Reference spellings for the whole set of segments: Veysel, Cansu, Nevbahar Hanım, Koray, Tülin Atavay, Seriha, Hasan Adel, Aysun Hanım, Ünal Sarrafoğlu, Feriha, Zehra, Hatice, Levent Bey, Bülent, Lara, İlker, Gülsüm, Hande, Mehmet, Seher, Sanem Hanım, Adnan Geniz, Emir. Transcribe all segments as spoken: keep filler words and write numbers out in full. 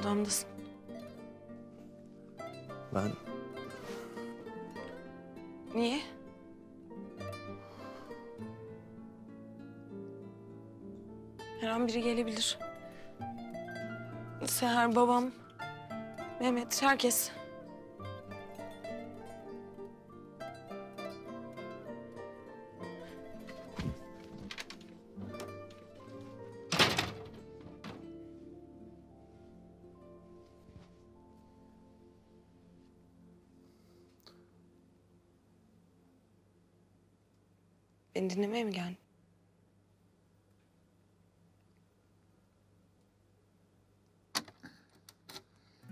Odamdasın. Ben... Niye? Her an biri gelebilir. Seher, babam, Mehmet, herkes. Beni dinlemeye mi geldin?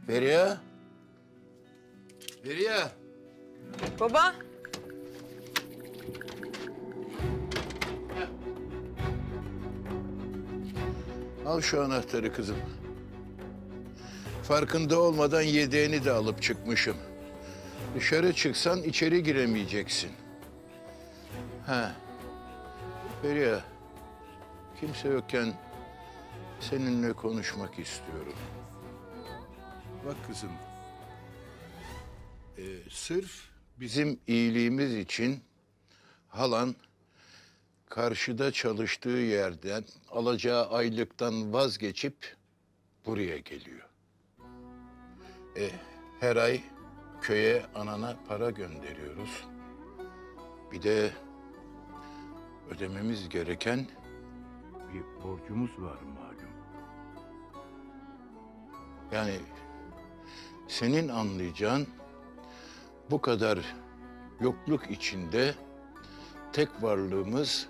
Feriha. Feriha. Baba. Al şu anahtarı kızım. Farkında olmadan yedeğini de alıp çıkmışım. Dışarı çıksan içeri giremeyeceksin. Ha. Feriha, kimse yokken seninle konuşmak istiyorum. Bak kızım, e, sırf bizim iyiliğimiz için halan karşıda çalıştığı yerden alacağı aylıktan vazgeçip buraya geliyor. E, her ay köye anana para gönderiyoruz. Bir de ödememiz gereken bir borcumuz var malum. Yani senin anlayacağın bu kadar yokluk içinde tek varlığımız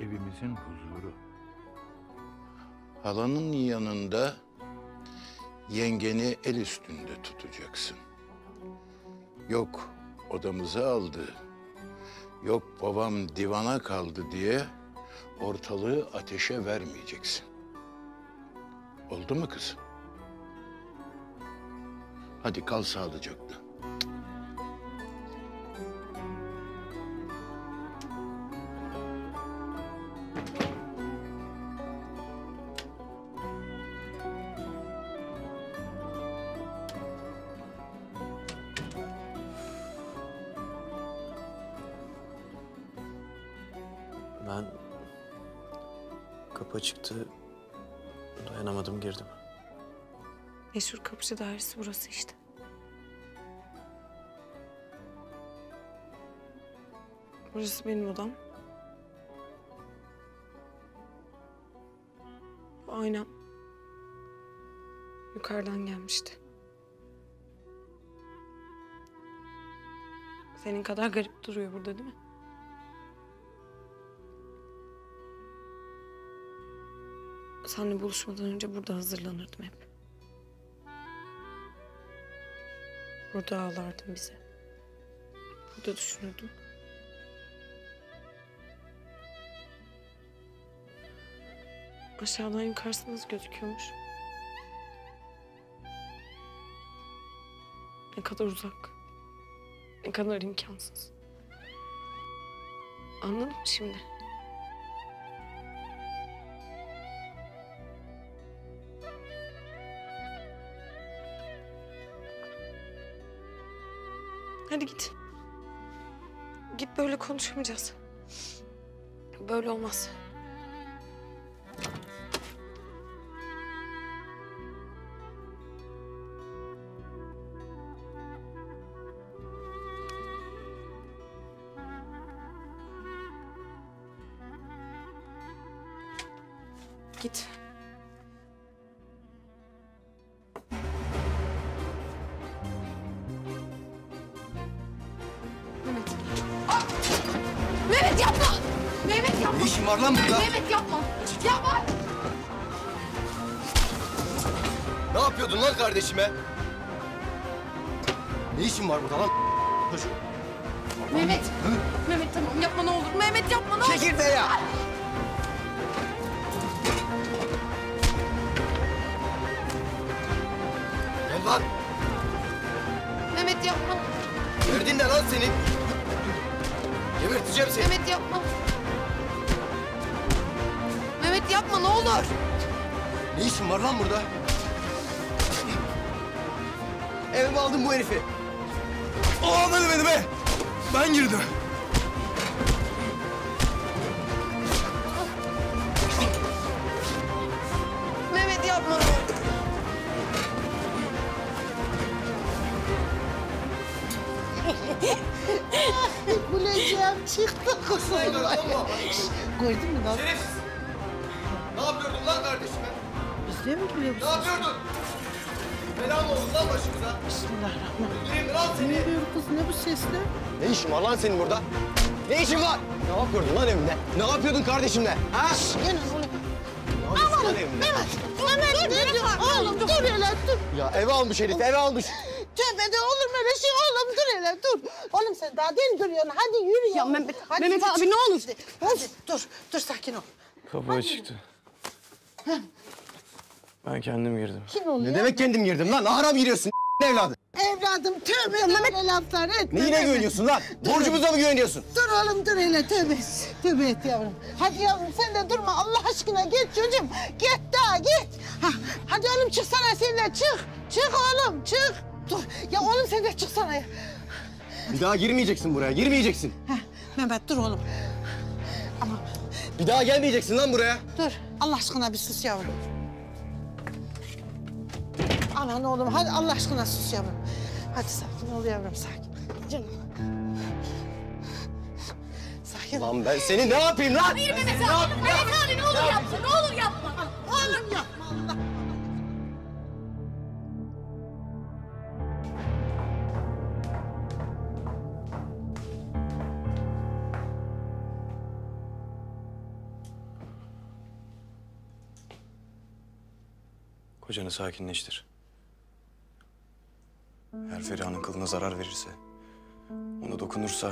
evimizin huzuru. Halanın yanında yengeni el üstünde tutacaksın. Yok odamıza aldı, yok babam divana kaldı diye ortalığı ateşe vermeyeceksin. Oldu mu kızım? Hadi kal sağlıcakla. Ben kapı çıktı, dayanamadım girdim. Meşhur kapıcı dairesi burası işte. Burası benim odam. Aynam yukarıdan gelmişti. Senin kadar garip duruyor burada değil mi? Seninle buluşmadan önce burada hazırlanırdım hep. Burada ağlardım bize. Burada düşünürdüm. Aşağıdan yukarısı nasıl gözüküyormuş? Ne kadar uzak. Ne kadar imkansız. Anladın mı şimdi? Hadi git. Git, böyle konuşamayacağız. Böyle olmaz. Git. Mehmet. Ah! Mehmet yapma! Mehmet yapma! Ne işin var lan burada? Mehmet yapma! Yapma! Ne yapıyordun lan kardeşime? Ne işin var burada lan? Çocuk. Mehmet! Hı? Mehmet tamam yapma ne olur. Mehmet yapma ne olur. Çekil be ya! Lan. Mehmet yapma. Derdin ne lan senin? Geberteceğim seni. Mehmet yapma. Mehmet yapma ne olur. Ne işin var lan burada? Evime aldım bu herifi. O anladı beni be. Ben girdim. Mehmet yapma. Bulacağım çıktı kusurlar. Gördün mü lan? Şerefsiz! Ne yapıyordun lan kardeşime? Biz de mi gülüyoruz? Ne yapıyordun? Belam oldu lan başımıza. Bismillahirrahmanirrahim. Öldüreyim lan seni. Ne diyor kız? Ne bu sesle? Ne işin var lan senin burada? Ne işin var? Ne yapıyordun lan evimde? Ne yapıyordun kardeşimle? Ha? Gel bunu. Aman! Mehmet! Mehmet! Ne diyorsun? Oğlum dur hele dur. Ya eve almış herif, eve almış. Tövbe de olur mu öyle şey? Oğlum dur hele dur. Oğlum sen daha değil duruyorsun. Hadi yürü ya. Ya Mehmet, hadi Mehmet abi çık. Ne olur. Hadi, hadi dur, dur sakin ol. Kapı çıktı. Heh. Ben kendim girdim. Kim oluyor? Ne ya? Demek kendim girdim lan? Haram giriyorsun evladım. Evladım tövbe ya öyle laflar etme. Neyine güveniyorsun lan? Borcumuza mı güveniyorsun? Dur oğlum dur hele tövbe. Tövbe et yavrum. Hadi yavrum sen de durma Allah aşkına git çocuğum. Git daha git. Ha. Hadi oğlum çıksana seninle çık. Çık oğlum çık. Dur. Ya oğlum sen de çıksana ya. Bir daha girmeyeceksin buraya, girmeyeceksin. Heh, Mehmet dur oğlum. Ama... Bir daha gelmeyeceksin lan buraya. Dur, Allah aşkına bir sus yavrum. Aman oğlum, hadi Allah aşkına sus yavrum. Hadi sakin ol yavrum, sakin. Canım. Sakin ol. Lan ben seni ne yapayım lan? Hayır Mehmet abi, Mehmet abi ne olur yapma, ne olur yapma. Oğlum yapma Allah. Kocanı sakinleştir. Eğer Feriha'nın kılına zarar verirse, ona dokunursa...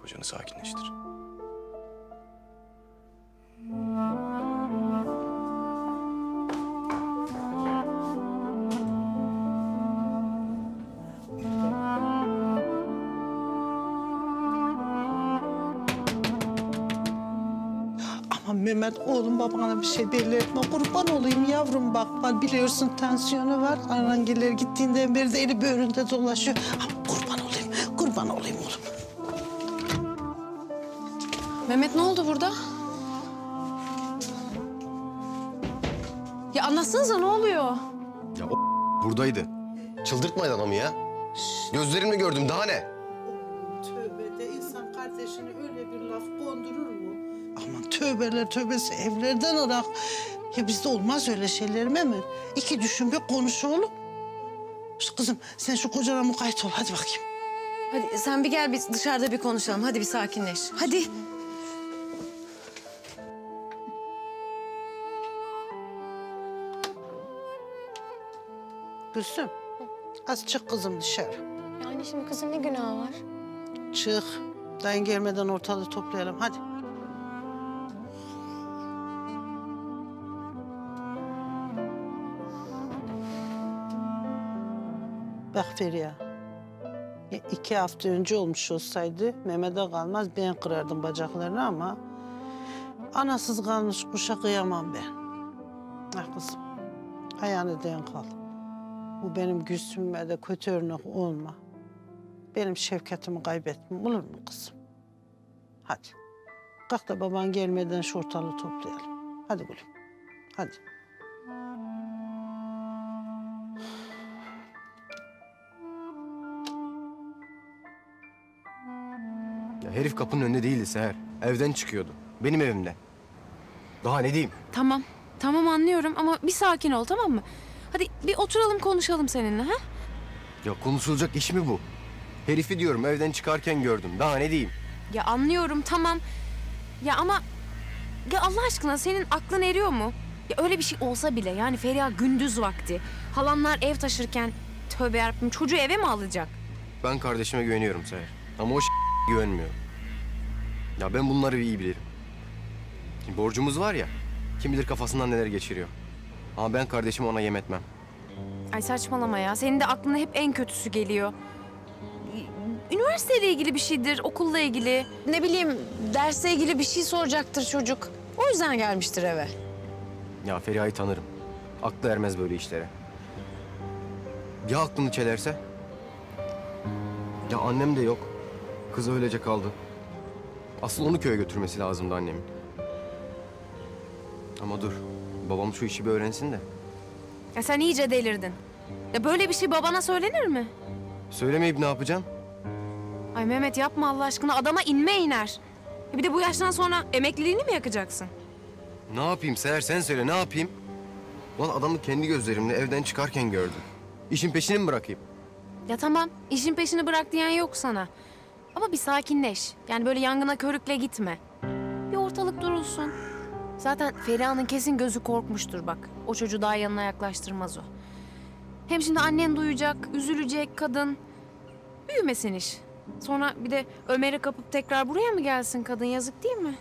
kocanı sakinleştir. Mehmet oğlum babana bir şey belli etme. Kurban olayım yavrum bak. Biliyorsun tansiyonu var. Arangiler gittiğinden beri de eli böğründe dolaşıyor. Ama kurban olayım, kurban olayım oğlum. Mehmet ne oldu burada? Ya anlatsanıza ne oluyor? Ya o buradaydı. Çıldırtmayın adamı ya. Şşş. Gözlerimle gördüm daha ne? Tövbeler tövbesi evlerden olarak. Ya bizde olmaz öyle şeyler Mehmet. İki düşün bir konuş oğlum. Şu kızım sen şu kocana mukayyet ol hadi bakayım. Hadi sen bir gel biz dışarıda bir konuşalım. Hadi bir sakinleş. Hadi. Gülsüm az çık kızım dışarı. Yani şimdi kızın ne günahı var? Çık. Dayın gelmeden ortalığı toplayalım hadi. Bak Feriha, ya iki hafta önce olmuş olsaydı Mehmet'e kalmaz ben kırardım bacaklarını ama... anasız kalmış kuşa kıyamam ben. Ah kızım, ayağını denk al. Bu benim Gülsüm'e de kötü örnek olma. Benim şefkatimi kaybetmem olur mu kızım? Hadi. Kalk da baban gelmeden şu ortalığı toplayalım. Hadi gülüm. Hadi. Ya herif kapının önünde değildi Seher. Evden çıkıyordu. Benim evimde. Daha ne diyeyim? Tamam. Tamam anlıyorum ama bir sakin ol, tamam mı? Hadi bir oturalım konuşalım seninle, ha? Ya konuşulacak iş mi bu? Herifi diyorum evden çıkarken gördüm. Daha ne diyeyim? Ya anlıyorum tamam. Ya ama ya Allah aşkına senin aklın eriyor mu? Ya öyle bir şey olsa bile yani Feriha gündüz vakti. Halamlar ev taşırken tövbe yarabbim çocuğu eve mi alacak? Ben kardeşime güveniyorum Seher. Ama o ş**a güvenmiyorum. Ya ben bunları iyi bilirim. Şimdi borcumuz var ya. Kim bilir kafasından neler geçiriyor. Ama ben kardeşimi ona yem etmem. Ay saçmalama ya. Senin de aklına hep en kötüsü geliyor. Üniversiteyle ilgili bir şeydir, okulla ilgili. Ne bileyim, derse ilgili bir şey soracaktır çocuk. O yüzden gelmiştir eve. Ya Feriha'yı tanırım. Aklı ermez böyle işlere. Ya aklını çelerse? Ya annem de yok. Kız öylece kaldı. Asıl onu köye götürmesi lazımdı annemin. Ama dur, babam şu işi bir öğrensin de. Ya sen iyice delirdin. Ya böyle bir şey babana söylenir mi? Söylemeyip ne yapacaksın? Ay Mehmet yapma Allah aşkına, adama inme iner. Bir de bu yaştan sonra emekliliğini mi yakacaksın? Ne yapayım Seher, sen söyle ne yapayım? Ulan adamı kendi gözlerimle evden çıkarken gördüm. İşin peşini mi bırakayım? Ya tamam, işin peşini bırak diyen yok sana. Ama bir sakinleş. Yani böyle yangına körükle gitme. Bir ortalık durulsun. Zaten Feriha'nın kesin gözü korkmuştur bak. O çocuğu daha yanına yaklaştırmaz o. Hem şimdi annen duyacak, üzülecek kadın. Büyümesin iş. Sonra bir de Ömer'i kapıp tekrar buraya mı gelsin kadın? Yazık değil mi?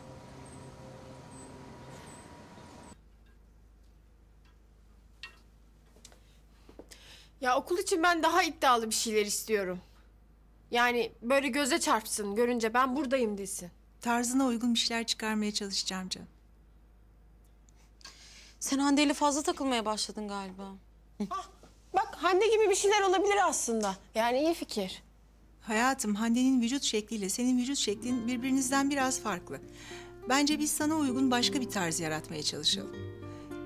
Ya okul için ben daha iddialı bir şeyler istiyorum. Yani böyle göze çarpsın, görünce ben buradayım desin. Tarzına uygun bir şeyler çıkarmaya çalışacağım canım. Sen Hande'yle fazla takılmaya başladın galiba. Ah, bak Hande gibi bir şeyler olabilir aslında. Yani iyi fikir. Hayatım, Hande'nin vücut şekliyle senin vücut şeklin birbirinizden biraz farklı. Bence biz sana uygun başka bir tarz yaratmaya çalışalım.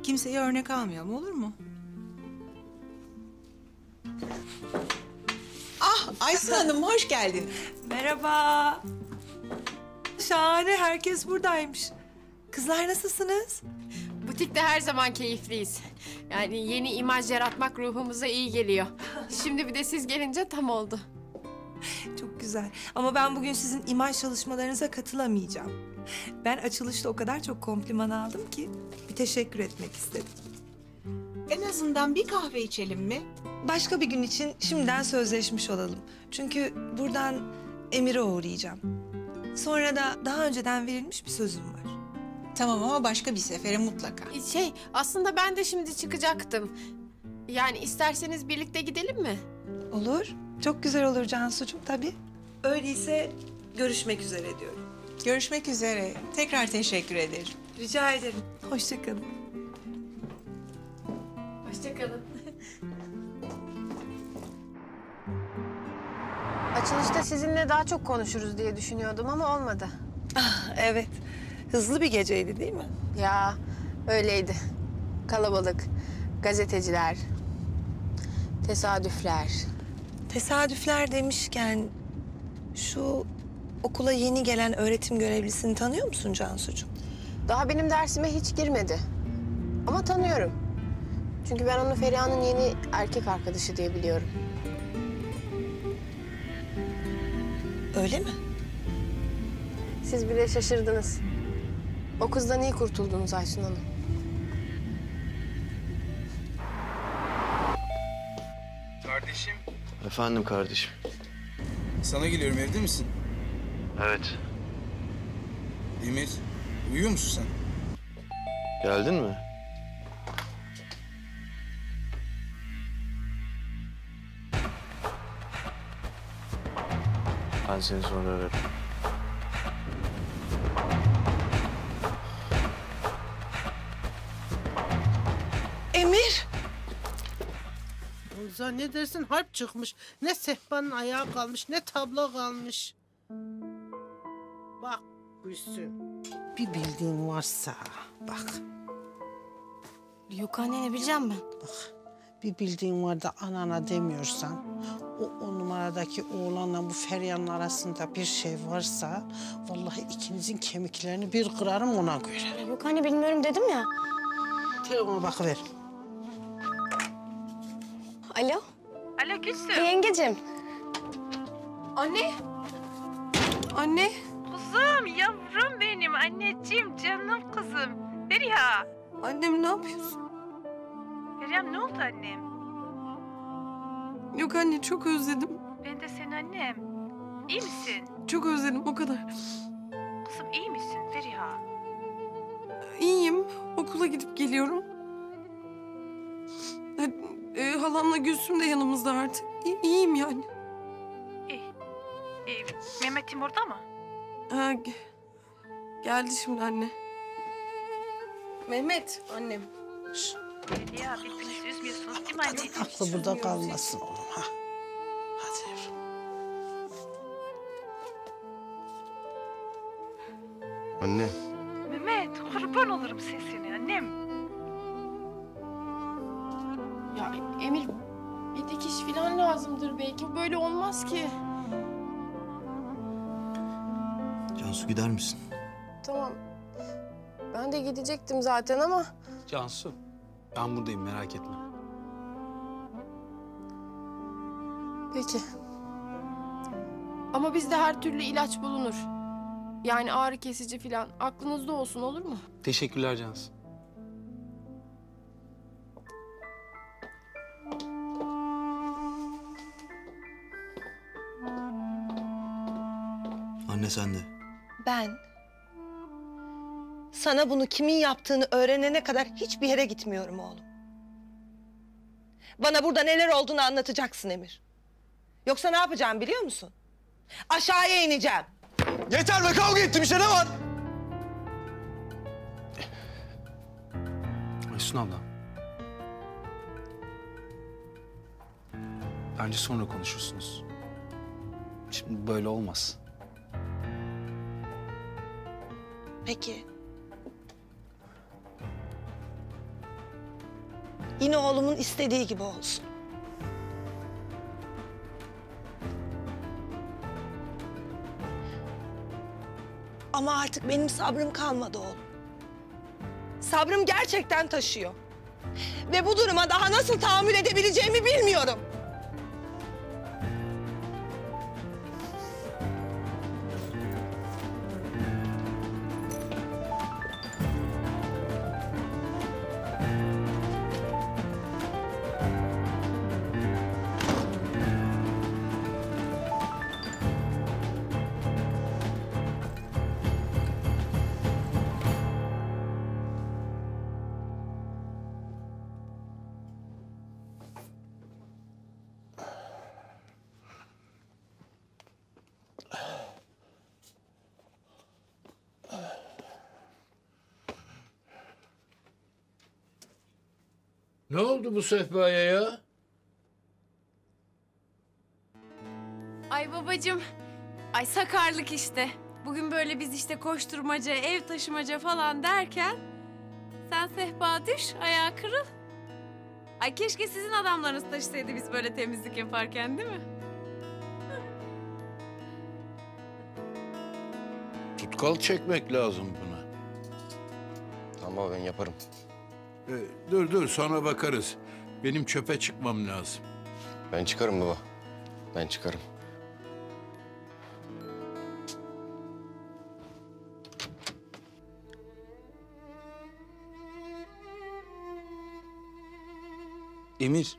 Kimseye örnek almayalım, olur mu? Ah, Aysun Hanım hoş geldin. Merhaba. Şahane, herkes buradaymış. Kızlar nasılsınız? Butikte her zaman keyifliyiz. Yani yeni imaj yaratmak ruhumuza iyi geliyor. Şimdi bir de siz gelince tam oldu. Çok güzel. Ama ben bugün sizin imaj çalışmalarınıza katılamayacağım. Ben açılışta o kadar çok kompliman aldım ki bir teşekkür etmek istedim. En azından bir kahve içelim mi? Başka bir gün için şimdiden sözleşmiş olalım. Çünkü buradan Emir'e uğrayacağım. Sonra da daha önceden verilmiş bir sözüm var. Tamam ama başka bir sefere mutlaka. Şey, aslında ben de şimdi çıkacaktım. Yani isterseniz birlikte gidelim mi? Olur. Çok güzel olur Cansu'cum tabii. Öyleyse görüşmek üzere diyorum. Görüşmek üzere. Tekrar teşekkür ederim. Rica ederim. Hoşça kalın. Hoşça kalın. Açılışta sizinle daha çok konuşuruz diye düşünüyordum ama olmadı. Ah, evet. Hızlı bir geceydi değil mi? Ya öyleydi. Kalabalık, gazeteciler, tesadüfler. Tesadüfler demişken şu okula yeni gelen öğretim görevlisini tanıyor musun Cansu'cuğum? Daha benim dersime hiç girmedi. Ama tanıyorum. Çünkü ben onu Feriha'nın yeni erkek arkadaşı diye biliyorum. Öyle mi? Siz bile şaşırdınız. O kızdan iyi kurtuldunuz Aysun Hanım. Kardeşim. Efendim kardeşim. Sana geliyorum, evde misin? Evet. Emir, uyuyor musun sen? Geldin mi? Ben seni sonra ararım. Zannedersin harp çıkmış. Ne sehpanın ayağı kalmış, ne tablo kalmış. Bak Gülsüm, bir bildiğin varsa bak. Yok anne, ne bileceğim ben? Bak, bir bildiğin var da anana demiyorsan, o on numaradaki oğlanla bu Feriha'nın arasında bir şey varsa, vallahi ikinizin kemiklerini bir kırarım ona göre. Yok anne, bilmiyorum dedim ya. Telefona bakıver. Alo. Alo Gülsüm. Yengeciğim. Anne. Anne. Kuzum, yavrum benim, anneciğim, canım kızım. Feriha. Annem ne yapıyorsun? Feriha, ne oldu annem? Yok anne, çok özledim. Ben de seni annem. İyi misin? Çok özledim, o kadar. Kızım, iyi misin Feriha? İyiyim, okula gidip geliyorum. E, halamla Gülsüm de yanımızda artık. İ iyiyim yani. İyi. E, Mehmet'im orada mı? Ha, ge geldi şimdi anne. Mehmet, annem. Şşş. Ya birbirinizi üzmüyorsunuz değil mi anneciğim? Aklı burada kalmasın oğlum ha. Hadi yavrum. Anne. Mehmet, kurban olurum sesini annem. Ya Emir, bir dikiş falan lazımdır belki. Böyle olmaz ki. Cansu, gider misin? Tamam. Ben de gidecektim zaten ama... Cansu, ben buradayım, merak etme. Peki. Ama bizde her türlü ilaç bulunur. Yani ağrı kesici falan. Aklınızda olsun, olur mu? Teşekkürler Cansu. Anne, sen de. Ben sana bunu kimin yaptığını öğrenene kadar hiçbir yere gitmiyorum oğlum. Bana burada neler olduğunu anlatacaksın Emir. Yoksa ne yapacağım biliyor musun? Aşağıya ineceğim. Yeter be, kavga ettim işte, ne var? Aysun abla. Bence sonra konuşursunuz. Şimdi böyle olmaz. Peki. Yine oğlumun istediği gibi olsun. Ama artık benim sabrım kalmadı oğlum. Sabrım gerçekten taşıyor. Ve bu duruma daha nasıl tahammül edebileceğimi bilmiyorum. Ne oldu bu sehpaya ya? Ay babacığım, ay sakarlık işte. Bugün böyle biz işte koşturmaca, ev taşımaca falan derken... ...sen sehpa düş, ayağı kırıl. Ay keşke sizin adamlarınız taşısaydı biz böyle temizlik yaparken, değil mi? Tutkal çekmek lazım buna. Tamam, ben yaparım. Ee, dur dur, sonra bakarız. Benim çöpe çıkmam lazım. Ben çıkarım baba. Ben çıkarım. Emir.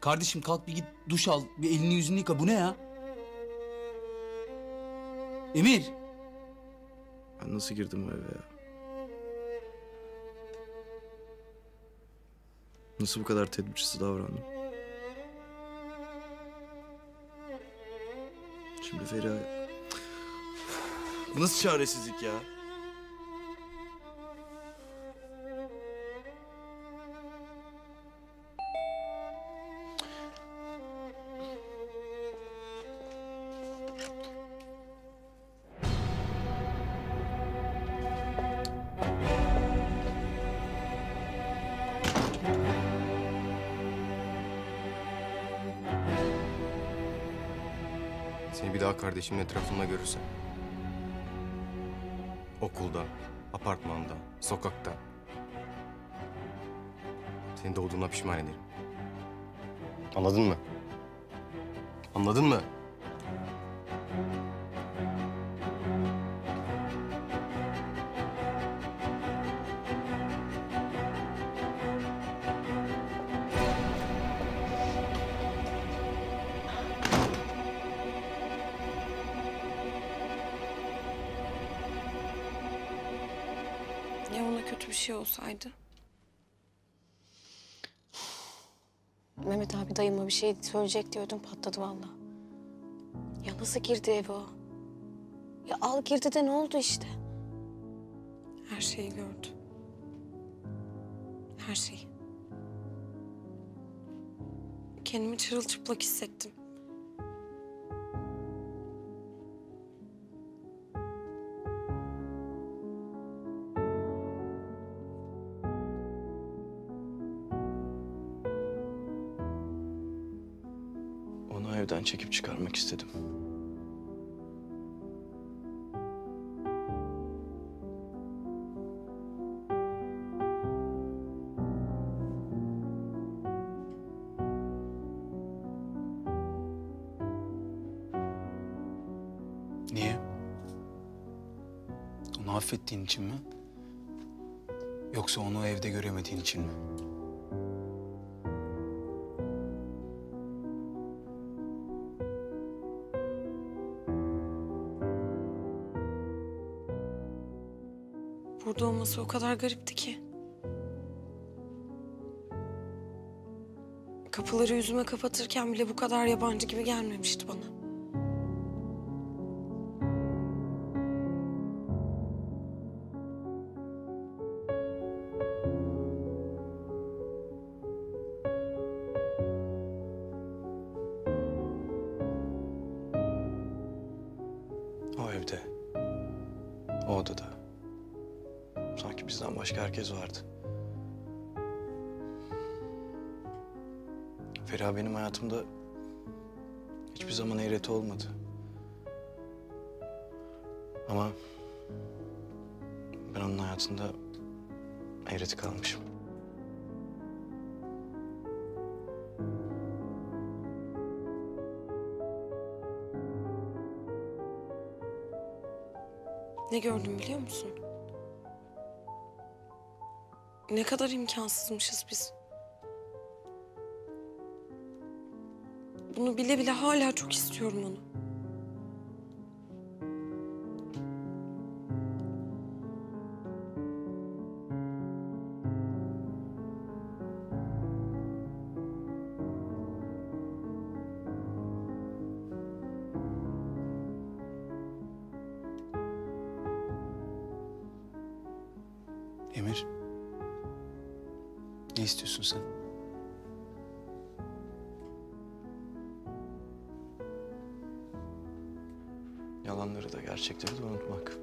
Kardeşim kalk bir git duş al. Bir elini yüzünü yıka. Bu ne ya? Emir. Ben nasıl girdim o eve ya? Nasıl bu kadar tedbirsiz davrandım? Şimdi Feriha... Bu nasıl çaresizlik ya? Seni bir daha kardeşimin etrafında görürsem. Okulda, apartmanda, sokakta. Seni doğduğuna pişman ederim. Anladın mı? Anladın mı? Ya ona kötü bir şey olsaydı? Mehmet abi dayıma bir şey söyleyecek diyordum, patladı vallahi. Ya nasıl girdi eve o? Ya al girdi de ne oldu işte? Her şeyi gördü. Her şeyi. Kendimi çırılçıplak hissettim. Evden çekip çıkarmak istedim. Niye? Onu affettiğin için mi? Yoksa onu evde göremediğin için mi? Olması o kadar garipti ki. Kapıları yüzüme kapatırken bile bu kadar yabancı gibi gelmemişti bana. O evde, o odada. Sanki bizden başka herkes vardı. Feriha benim hayatımda hiçbir zaman heyreti olmadı. Ama ben onun hayatında heyreti kalmışım. Ne gördüm biliyor musun? Ne kadar imkansızmışız biz. Bunu bile bile hala çok istiyorum onu. Emir. Ne istiyorsun sen? Yalanları da gerçekleri de unutmak.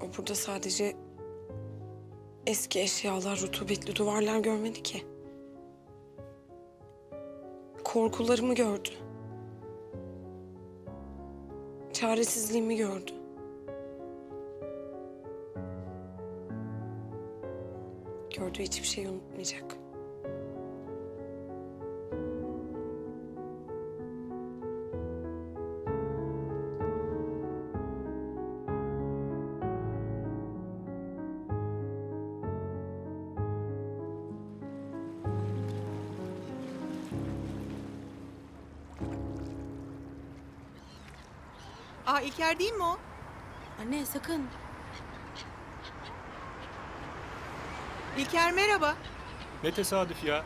O burada sadece eski eşyalar, rutubetli duvarlar görmedi ki. Korkularımı gördü. Çaresizliğimi gördü. Gördüğü hiçbir şeyi unutmayacak. Aa, İlker değil mi o? Anne sakın. İlker merhaba. Ne tesadüf ya.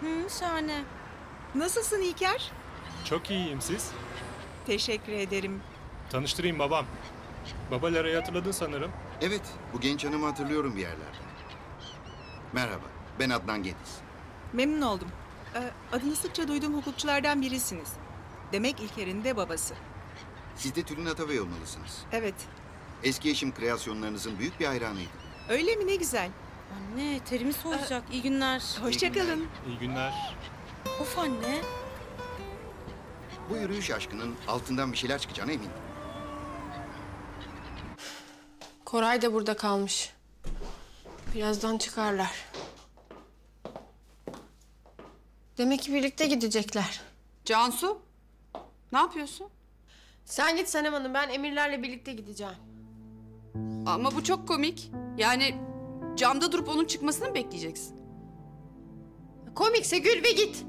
Hı, şahane. Nasılsın İlker? Çok iyiyim, siz? Teşekkür ederim. Tanıştırayım babam. Baba Lara'yı hatırladın sanırım. Evet, bu genç hanımı hatırlıyorum bir yerlerden. Merhaba, ben Adnan Geniz. Memnun oldum. Adını sıkça duyduğum hukukçulardan birisiniz. Demek İlker'in de babası. Siz de Tülin Atavay olmalısınız. Evet. Eski eşim kreasyonlarınızın büyük bir hayranıydı. Öyle mi? Ne güzel. Anne, terimiz soğuyacak. Aa, iyi günler. Hoşçakalın. İyi günler. Of anne. Bu yürüyüş aşkının altından bir şeyler çıkacağına eminim. Koray da burada kalmış. Birazdan çıkarlar. Demek ki birlikte gidecekler. Cansu, ne yapıyorsun? Sen git Sanem Hanım, ben Emirlerle birlikte gideceğim. Ama bu çok komik. Yani camda durup onun çıkmasını mı bekleyeceksin? Komikse gül ve git.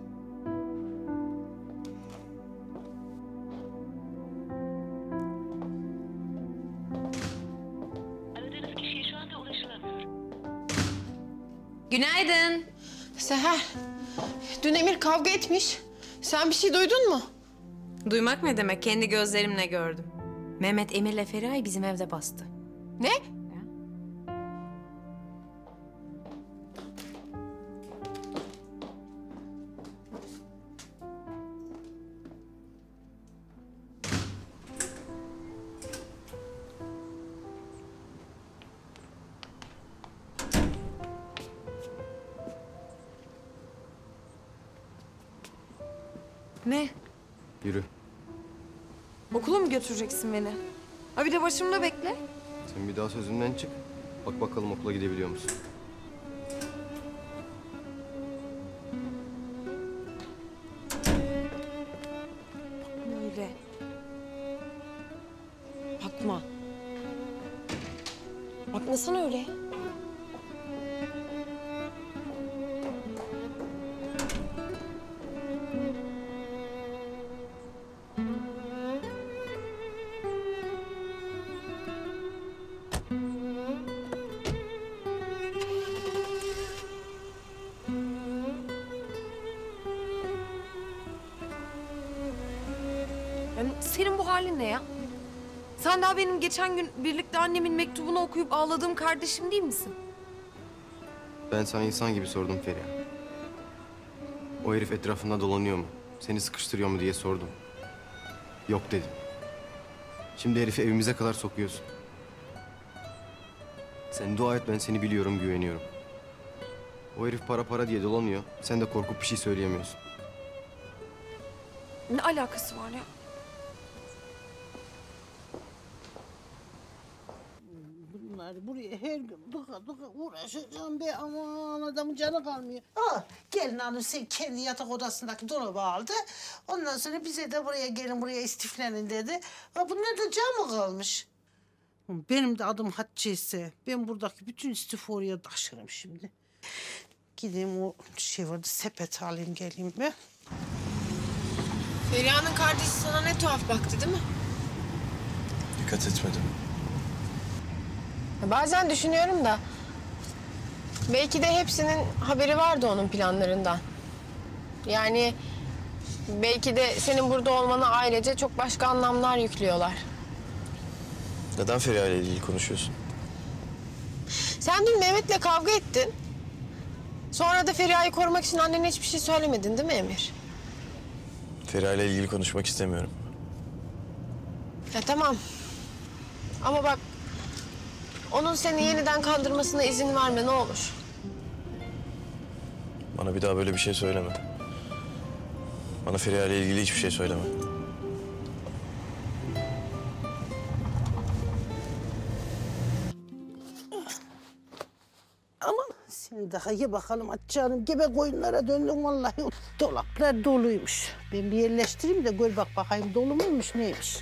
Aradığınız kişiye şu anda ulaşılamıyor. Günaydın. Seher, dün Emir kavga etmiş. Sen bir şey duydun mu? Duymak ne demek? Kendi gözlerimle gördüm. Mehmet Emir'le Feriha'yı bizim evde bastı. Ne? Ya. Ne? Yürü. Okula mı götüreceksin beni? Ha bir de başımda bekle. Sen bir daha sözümden çık. Bak bakalım okula gidebiliyor musun? Bakma öyle. Bakma. Bakmasana öyle. Sen daha benim geçen gün birlikte annemin mektubunu okuyup ağladığım kardeşim değil misin? Ben sana insan gibi sordum Feriha. O herif etrafında dolanıyor mu, seni sıkıştırıyor mu diye sordum. Yok dedim. Şimdi herifi evimize kadar sokuyorsun. Sen dua et, ben seni biliyorum, güveniyorum. O herif para para diye dolanıyor, sen de korkup bir şey söyleyemiyorsun. Ne alakası var ya? Buraya her gün doka doka uğraşacağım be, aman adamın canı kalmıyor. Ah, gelin hanım sen kendi yatak odasındaki dolabı aldı. Ondan sonra bize de buraya gelin, buraya istiflenin dedi. Ha, bunlar da camı kalmış. Benim de adım Hatice ise ben buradaki bütün istifi oraya taşırım şimdi. Gideyim o şey vardı, sepeti alayım geleyim ben. Feriha'nın kardeşi sana ne tuhaf baktı değil mi? Dikkat etmedim. Bazen düşünüyorum da belki de hepsinin haberi vardı onun planlarından. Yani belki de senin burada olmana ailece çok başka anlamlar yüklüyorlar. Neden Feriha ile ilgili konuşuyorsun? Sen dün Mehmet'le kavga ettin. Sonra da Feriha'yı korumak için annene hiçbir şey söylemedin değil mi Emir? Feriha ile ilgili konuşmak istemiyorum. Ya tamam. Ama bak, onun seni yeniden kandırmasına izin verme, ne olur. Bana bir daha böyle bir şey söyleme. Bana Feriha ile ilgili hiçbir şey söyleme. Aman sen daha ye bakalım Hatice Hanım. Gebe koyunlara döndün vallahi. Dolaplar doluymuş. Ben bir yerleştireyim de gör bak bakayım dolu muymuş neymiş.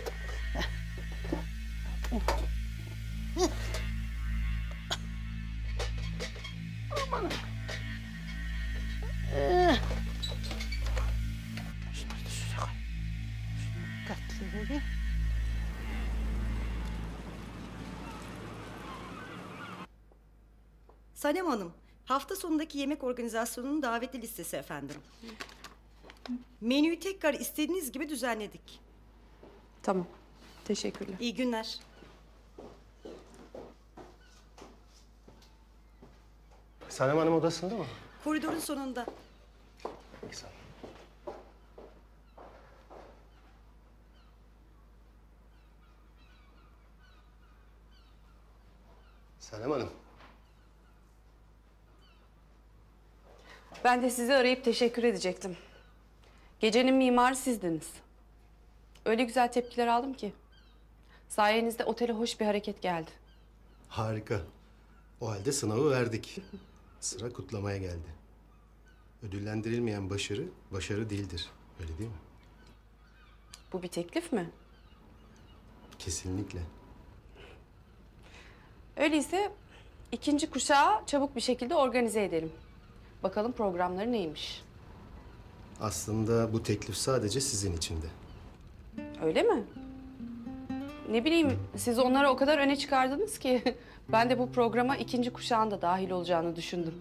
Sanem Hanım, hafta sonundaki yemek organizasyonunun davetli listesi efendim. Menüyü tekrar istediğiniz gibi düzenledik. Tamam, teşekkürler. İyi günler. Sanem Hanım odasında mı? Koridorun sonunda. Güzel. Sanem Hanım. Ben de sizi arayıp teşekkür edecektim. Gecenin mimarı sizdiniz. Öyle güzel tepkiler aldım ki. Sayenizde otele hoş bir hareket geldi. Harika. O halde sınavı verdik. Sıra kutlamaya geldi. Ödüllendirilmeyen başarı, başarı değildir. Öyle değil mi? Bu bir teklif mi? Kesinlikle. Öyleyse ikinci kuşağı çabuk bir şekilde organize edelim. Bakalım programları neymiş? Aslında bu teklif sadece sizin içinde. Öyle mi? Ne bileyim, siz onları o kadar öne çıkardınız ki ben de bu programa ikinci kuşağın da dahil olacağını düşündüm.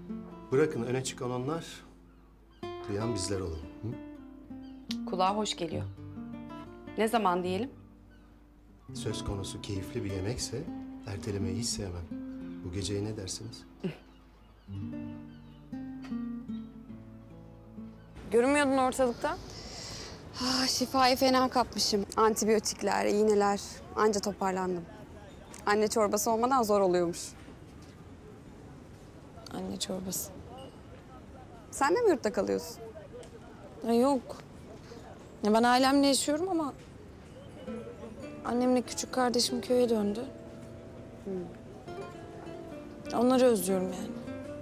Bırakın öne çıkan onlar, duyan bizler olalım. Hı? Kulağa hoş geliyor. Ne zaman diyelim? Söz konusu keyifli bir yemekse ertelemeyi hiç sevmem. Bu geceye ne dersiniz? Görünmüyordun ortalıkta. Ah, şifayı fena kapmışım. Antibiyotikler, iğneler. Anca toparlandım. Anne çorbası olmadan zor oluyormuş. Anne çorbası. Sen de mi yurtta kalıyorsun? Ya yok. Ya ben ailemle yaşıyorum ama... annemle küçük kardeşim köye döndü. Hmm. Onları özlüyorum yani.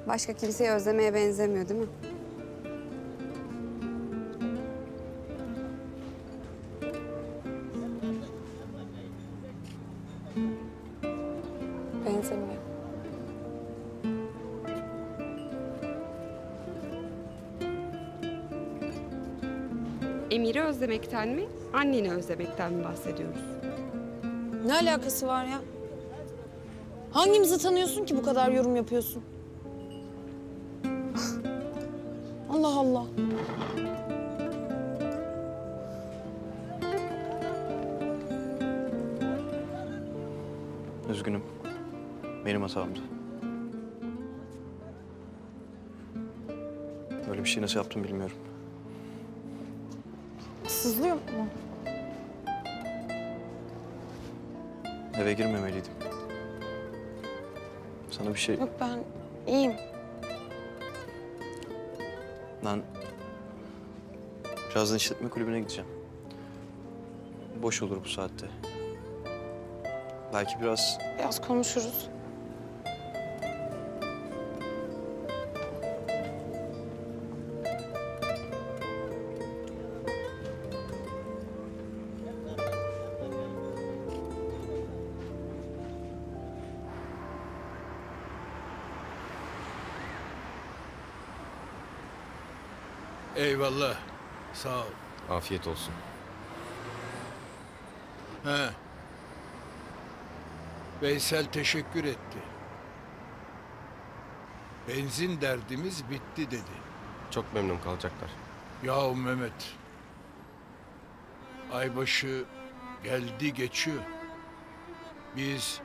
Başka kimseyi özlemeye benzemiyor değil mi? Emir'i özlemekten mi, anneni özlemekten mi bahsediyoruz? Ne alakası var ya? Hangimizi tanıyorsun ki bu kadar yorum yapıyorsun? Allah Allah. Üzgünüm. Benim hatamdı. Böyle bir şey nasıl yaptım bilmiyorum. Sızlıyor mu? Eve girmemeliydim. Sana bir şey... Yok ben iyiyim. Ben... birazdan işletme kulübüne gideceğim. Boş olur bu saatte. Belki biraz... Biraz konuşuruz. Eyvallah. Sağ ol. Afiyet olsun. He. Veysel teşekkür etti. Benzin derdimiz bitti dedi. Çok memnun kalacaklar. Yahu Mehmet. Aybaşı geldi geçiyor. Biz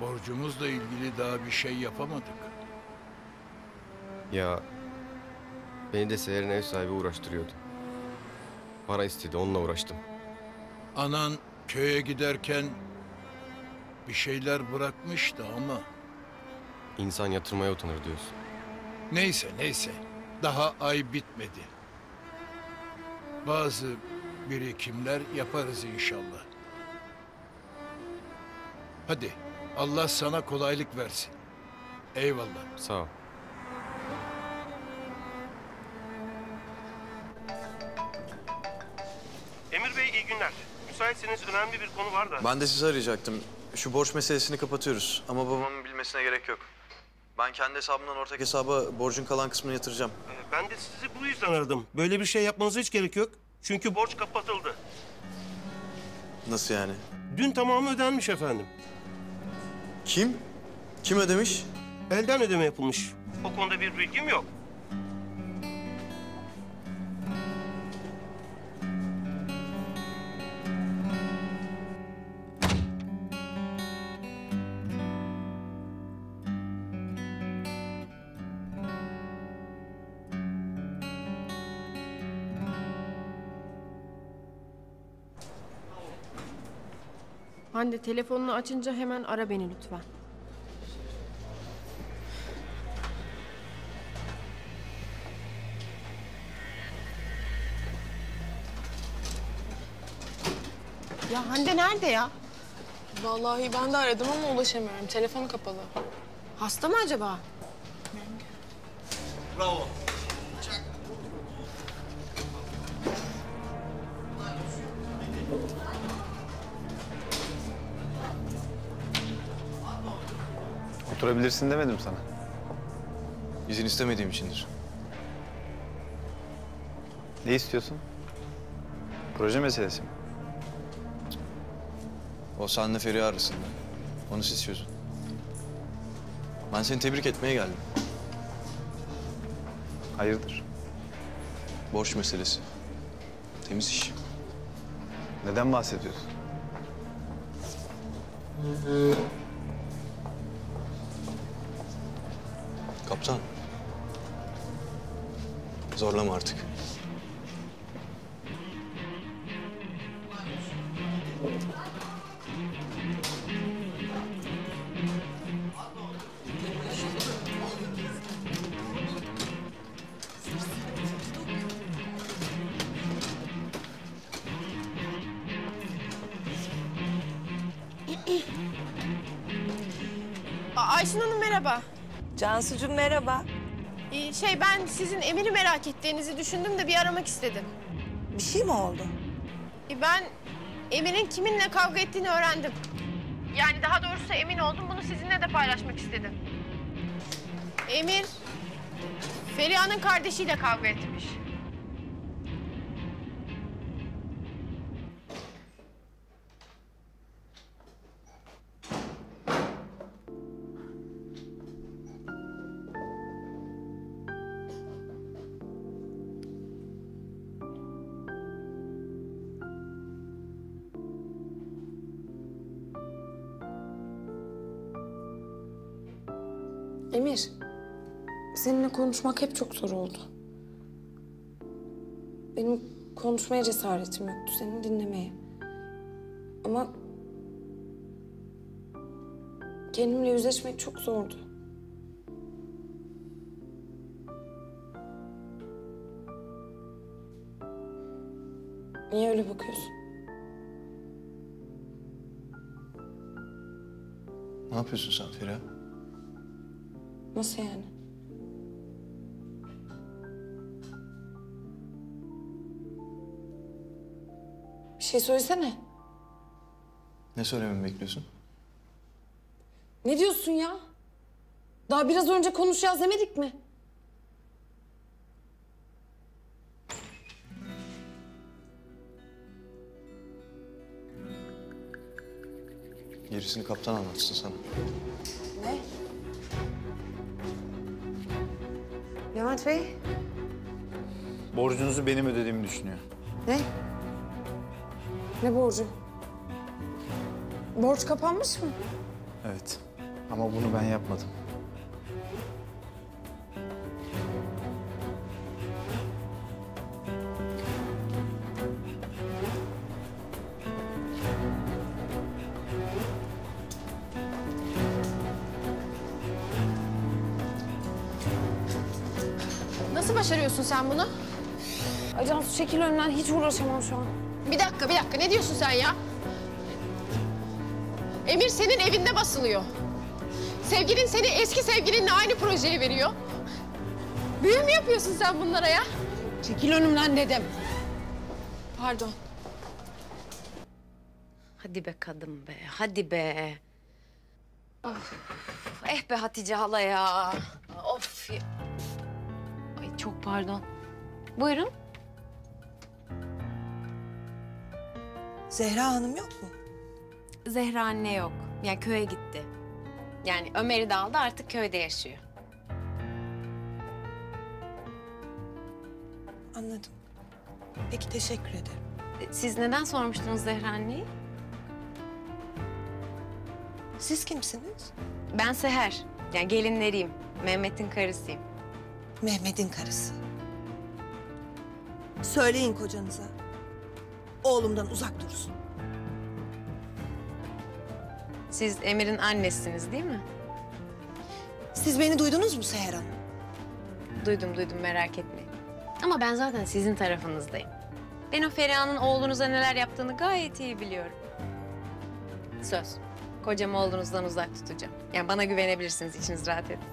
borcumuzla ilgili daha bir şey yapamadık. Ya... beni de Seher'in ev sahibi uğraştırıyordu. Para istedi, onunla uğraştım. Anan köye giderken bir şeyler bırakmıştı ama... İnsan yatırmaya utanır diyorsun. Neyse, neyse. Daha ay bitmedi. Bazı birikimler yaparız inşallah. Hadi, Allah sana kolaylık versin. Eyvallah. Sağ ol. Müsaitseniz önemli bir konu var da. Ben de sizi arayacaktım. Şu borç meselesini kapatıyoruz ama babamın bilmesine gerek yok. Ben kendi hesabımdan ortak hesaba borcun kalan kısmını yatıracağım. Ee, ben de sizi bu yüzden aradım. Böyle bir şey yapmanıza hiç gerek yok. Çünkü borç kapatıldı. Nasıl yani? Dün tamamı ödenmiş efendim. Kim? Kim ödemiş? Elden ödeme yapılmış. O konuda bir bilgim yok. Hande, telefonunu açınca hemen ara beni lütfen. Ya Hande nerede ya? Vallahi ben de aradım ama ulaşamıyorum. Telefonu kapalı. Hasta mı acaba? Bravo. Oturabilirsin demedim sana. İzin istemediğim içindir. Ne istiyorsun? Proje meselesi mi? O San'la Feriha arasında. Onu siz çözün. Ben seni tebrik etmeye geldim. Hayırdır? Borç meselesi. Temiz iş. Neden bahsediyorsun? Kaptan. Zorlama artık. Aysun Hanım merhaba. Cansucuğum merhaba. Ee, şey ben sizin Emir'i merak ettiğinizi düşündüm de bir aramak istedim. Bir şey mi oldu? Ee, ben Emir'in kiminle kavga ettiğini öğrendim. Yani daha doğrusu emin oldum, bunu sizinle de paylaşmak istedim. Emir Feriha'nın kardeşiyle kavga etmiş. Emir, seninle konuşmak hep çok zor oldu. Benim konuşmaya cesaretim yoktu, seni dinlemeye. Ama kendimle yüzleşmek çok zordu. Niye öyle bakıyorsun? Ne yapıyorsun sen Feriha? Nasıl yani? Bir şey söylesene. Ne söylememi bekliyorsun? Ne diyorsun ya? Daha biraz önce konuşacağız demedik mi? Gerisini kaptan anlatsın sana. Ne? Levent Bey. Borcunuzu benim ödediğimi düşünüyor. Ne? Ne borcu? Borç kapanmış mı? Evet. Ama bunu ben yapmadım. Başarıyorsun sen bunu? Ay Cansu çekil önünden, hiç uğraşamam şu an. Bir dakika, bir dakika. Ne diyorsun sen ya? Emir senin evinde basılıyor. Sevgilin seni eski sevgilinle aynı projeye veriyor. Büyü mü yapıyorsun sen bunlara ya? Çekil önümden dedim. Pardon. Hadi be kadın be, hadi be. Of. Eh be Hatice hala ya. Of ya. Çok pardon. Buyurun. Zehra Hanım yok mu? Zehra anne yok. Yani köye gitti. Yani Ömer'i de aldı, artık köyde yaşıyor. Anladım. Peki teşekkür ederim. Siz neden sormuştunuz Zehra anneyi? Siz kimsiniz? Ben Seher. Yani gelinleriyim. Mehmet'in karısıyım. Mehmet'in karısı. Söyleyin kocanıza. Oğlumdan uzak dursun. Siz Emir'in annesiniz değil mi? Siz beni duydunuz mu Seher Hanım? Duydum duydum, merak etmeyin. Ama ben zaten sizin tarafınızdayım. Ben o Feriha'nın oğlunuza neler yaptığını gayet iyi biliyorum. Söz. Kocamı oğlunuzdan uzak tutacağım. Yani bana güvenebilirsiniz, içiniz rahat edin.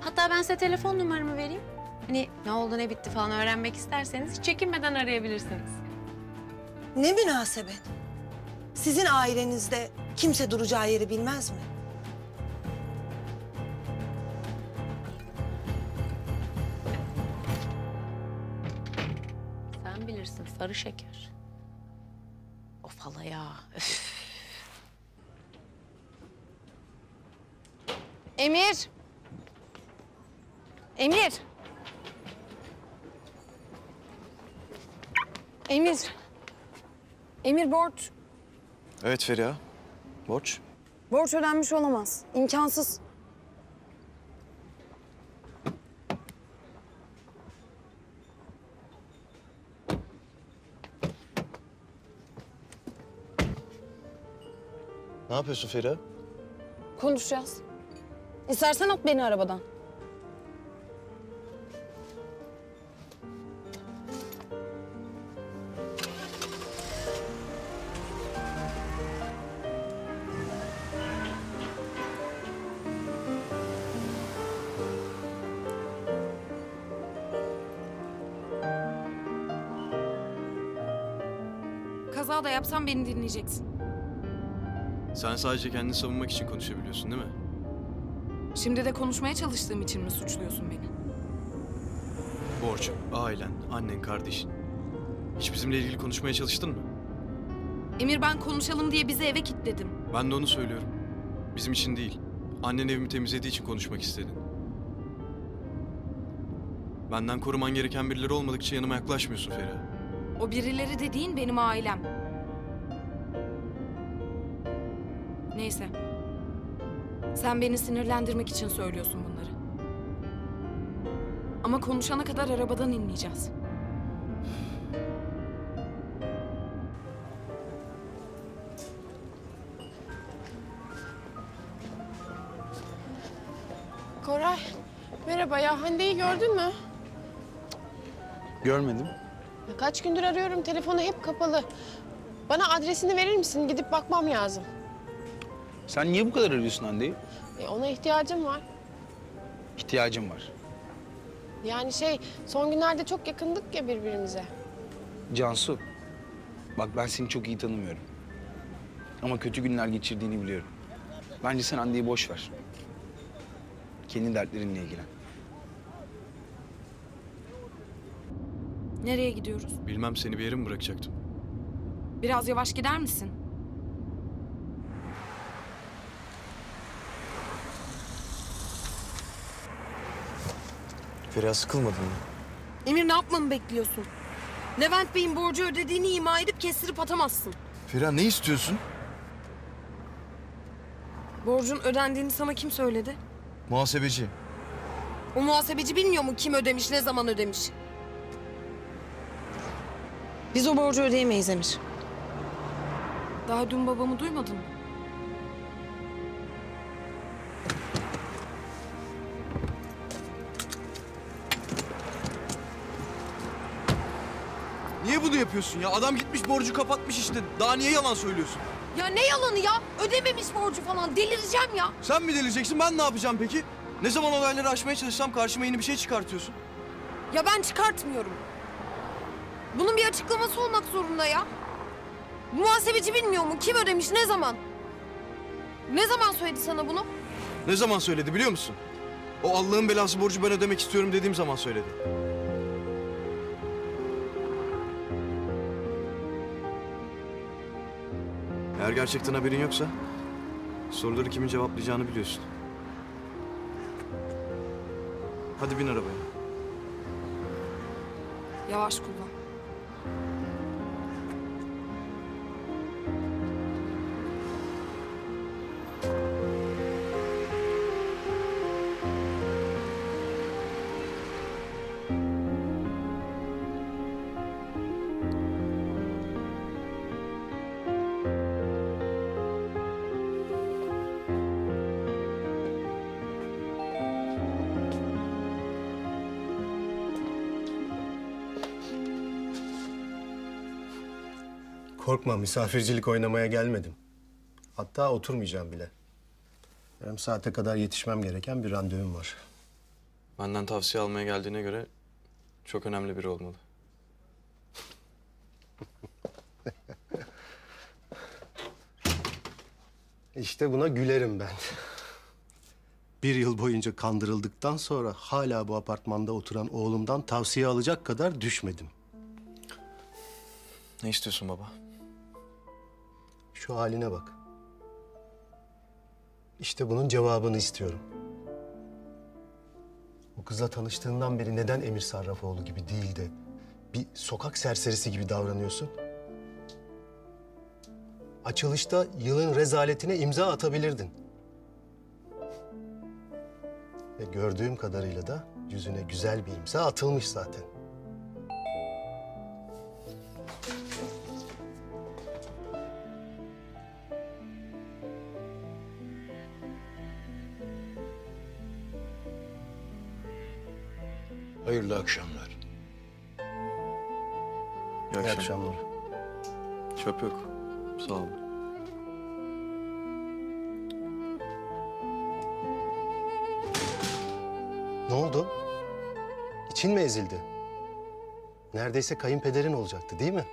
Hatta ben size telefon numaramı vereyim. Hani ne oldu ne bitti falan öğrenmek isterseniz hiç çekinmeden arayabilirsiniz. Ne münasebet. Sizin ailenizde kimse duracağı yeri bilmez mi? Sen bilirsin sarı şeker. Of halaya. Öf. Emir. Emir. Emir. Emir borç. Evet Feriha. Borç. Borç ödenmiş olamaz. İmkansız. Ne yapıyorsun Feriha? Konuşacağız. İstersen at beni arabadan. Kaza da yapsam beni dinleyeceksin. Sen sadece kendini savunmak için konuşabiliyorsun değil mi? Şimdi de konuşmaya çalıştığım için mi suçluyorsun beni? Borç, ailen, annen, kardeşin. Hiç bizimle ilgili konuşmaya çalıştın mı? Emir ben konuşalım diye bizi eve kilitledim. Ben de onu söylüyorum. Bizim için değil. Annen evimi temizlediği için konuşmak istedin. Benden koruman gereken birileri olmadıkça yanıma yaklaşmıyorsun Feriha. O birileri dediğin benim ailem. Neyse. Sen beni sinirlendirmek için söylüyorsun bunları. Ama konuşana kadar arabadan inmeyeceğiz. Koray, merhaba ya. Hande'yi gördün mü? Görmedim. Kaç gündür arıyorum. Telefonu hep kapalı. Bana adresini verir misin? Gidip bakmam lazım. Sen niye bu kadar arıyorsun Hande'yi? E ona ihtiyacım var. İhtiyacım var. Yani şey, son günlerde çok yakındık ya birbirimize. Cansu, bak ben seni çok iyi tanımıyorum. Ama kötü günler geçirdiğini biliyorum. Bence sen Hande'yi boş ver. Kendi dertlerinle ilgilen. Nereye gidiyoruz? Bilmem, seni bir yere mi bırakacaktım? Biraz yavaş gider misin? Feriha sıkılmadın mı? Emir ne yapmamı bekliyorsun? Levent Bey'in borcu ödediğini ima edip kestirip atamazsın. Feriha ne istiyorsun? Borcun ödendiğini sana kim söyledi? Muhasebeci. O muhasebeci bilmiyor mu kim ödemiş, ne zaman ödemiş? Biz o borcu ödeyemeyiz Emir. Daha dün babamı duymadın mı? Niye bunu yapıyorsun ya? Adam gitmiş borcu kapatmış işte. Daha niye yalan söylüyorsun? Ya ne yalanı ya? Ödememiş borcu falan. Delireceğim ya. Sen mi delireceksin? Ben ne yapacağım peki? Ne zaman olayları aşmaya çalışsam karşıma yeni bir şey çıkartıyorsun. Ya ben çıkartmıyorum. Bunun bir açıklaması olmak zorunda ya. Muhasebeci bilmiyor mu? Kim ödemiş? Ne zaman? Ne zaman söyledi sana bunu? Ne zaman söyledi biliyor musun? O Allah'ın belası borcu ben ödemek istiyorum dediğim zaman söyledi. Eğer gerçekten haberin yoksa soruları kimin cevaplayacağını biliyorsun. Hadi bin arabaya. Yavaş kullan. Korkma, misafircilik oynamaya gelmedim. Hatta oturmayacağım bile. Yarım saate kadar yetişmem gereken bir randevum var. Benden tavsiye almaya geldiğine göre çok önemli biri olmalı. İşte buna gülerim ben. Bir yıl boyunca kandırıldıktan sonra hala bu apartmanda oturan oğlumdan tavsiye alacak kadar düşmedim. Ne istiyorsun baba? Şu haline bak. İşte bunun cevabını istiyorum. O kızla tanıştığından beri neden Emir Sarrafoğlu gibi değil de bir sokak serserisi gibi davranıyorsun? Açılışta yılın rezaletine imza atabilirdin. Ve gördüğüm kadarıyla da yüzüne güzel bir imza atılmış zaten. Hayırlı akşamlar. İyi, İyi akşamlar. Çöp yok. Sağ olun. Ne oldu? İçin mi ezildi? Neredeyse kayınpederin olacaktı değil mi?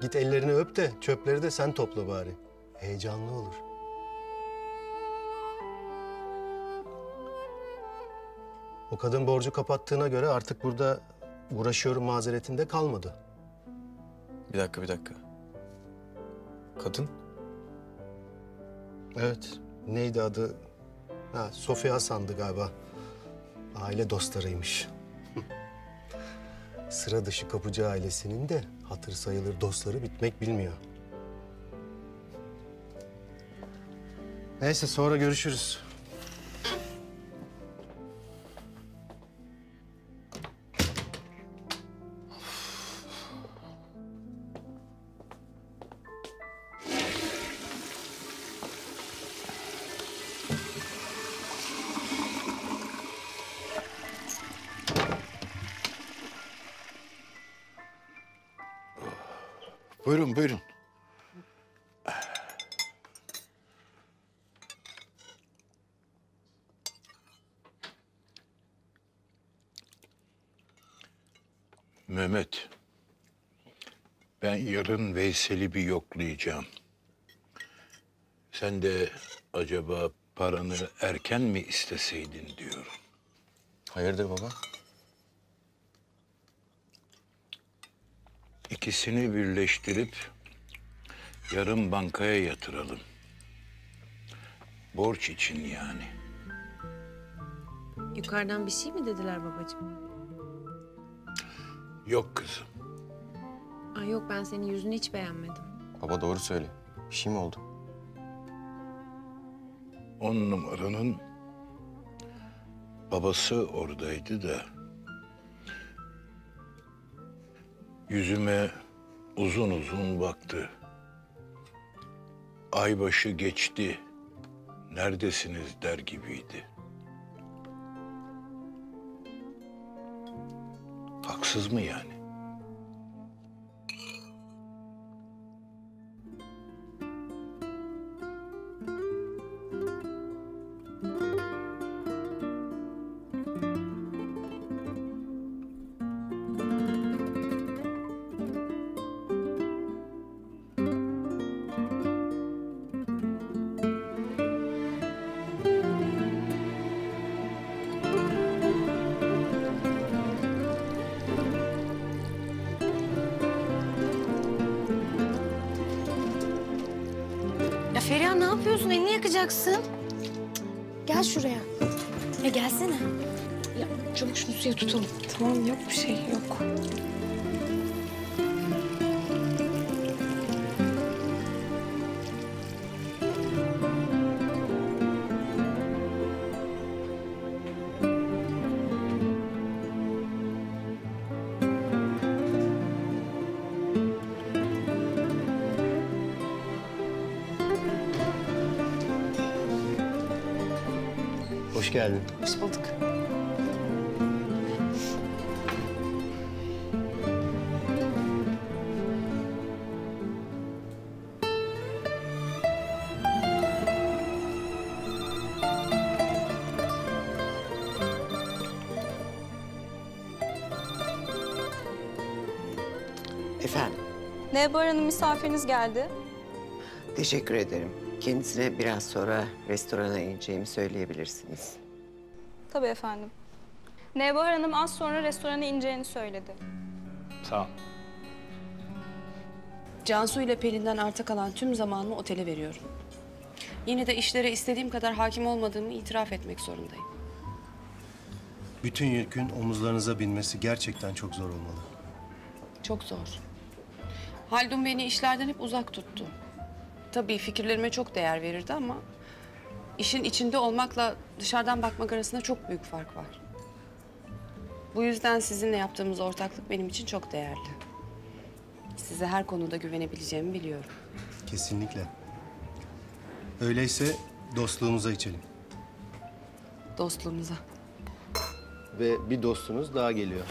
Git ellerini öp de çöpleri de sen topla bari. Heyecanlı olur. O kadın borcu kapattığına göre artık burada uğraşıyorum mazeretinde kalmadı. Bir dakika, bir dakika. Kadın? Evet. Neydi adı? Ha, Sofya Hasan'dı galiba. Aile dostlarıymış. Sıra dışı kapıcı ailesinin de hatır sayılır dostları bitmek bilmiyor. Neyse, sonra görüşürüz. Buyurun, buyurun. Mehmet, ben yarın Veysel'i bir yoklayacağım. Sen de acaba paranı erken mi isteseydin diyorum. Hayırdır baba? İkisini birleştirip yarın bankaya yatıralım. Borç için yani. Yukarıdan bir şey mi dediler babacığım? Yok kızım. Ay yok, ben senin yüzünü hiç beğenmedim. Baba doğru söyle. Bir şey mi oldu? On numaranın babası oradaydı da yüzüme uzun uzun baktı. Aybaşı geçti, neredesiniz der gibiydi. Haksız mı yani? Gel şuraya. Ya gelsene. Ya çabuk şunu suya tutalım. Tamam, yok bir şey, yok. Hoş geldin. Hoş bulduk. Efendim? Nevbahar Hanım, misafiriniz geldi. Teşekkür ederim. Kendisine biraz sonra restorana ineceğimi söyleyebilirsiniz. Tabii efendim. Nevbahar Hanım az sonra restorana ineceğini söyledi. Sağ ol. Cansu ile Pelin'den arta kalan tüm zamanımı otele veriyorum. Yine de işlere istediğim kadar hakim olmadığımı itiraf etmek zorundayım. Bütün yükün omuzlarınıza binmesi gerçekten çok zor olmalı. Çok zor. Haldun beni işlerden hep uzak tuttu. Tabii fikirlerime çok değer verirdi ama işin içinde olmakla dışarıdan bakmak arasında çok büyük fark var. Bu yüzden sizinle yaptığımız ortaklık benim için çok değerli. Size her konuda güvenebileceğimi biliyorum. Kesinlikle. Öyleyse dostluğumuza içelim. Dostluğumuza. Ve bir dostunuz daha geliyor.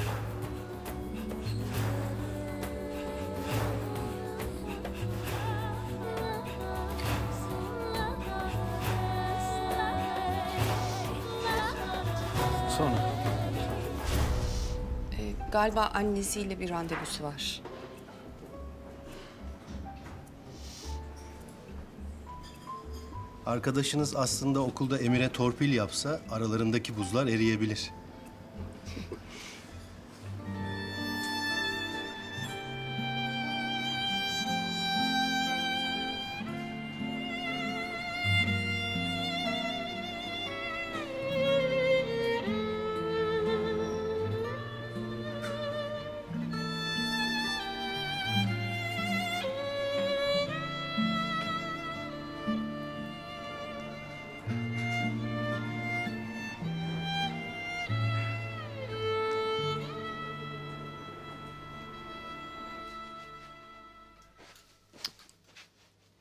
Sonra? Ee, galiba annesiyle bir randevusu var. Arkadaşınız aslında okulda Emir'e torpil yapsa aralarındaki buzlar eriyebilir.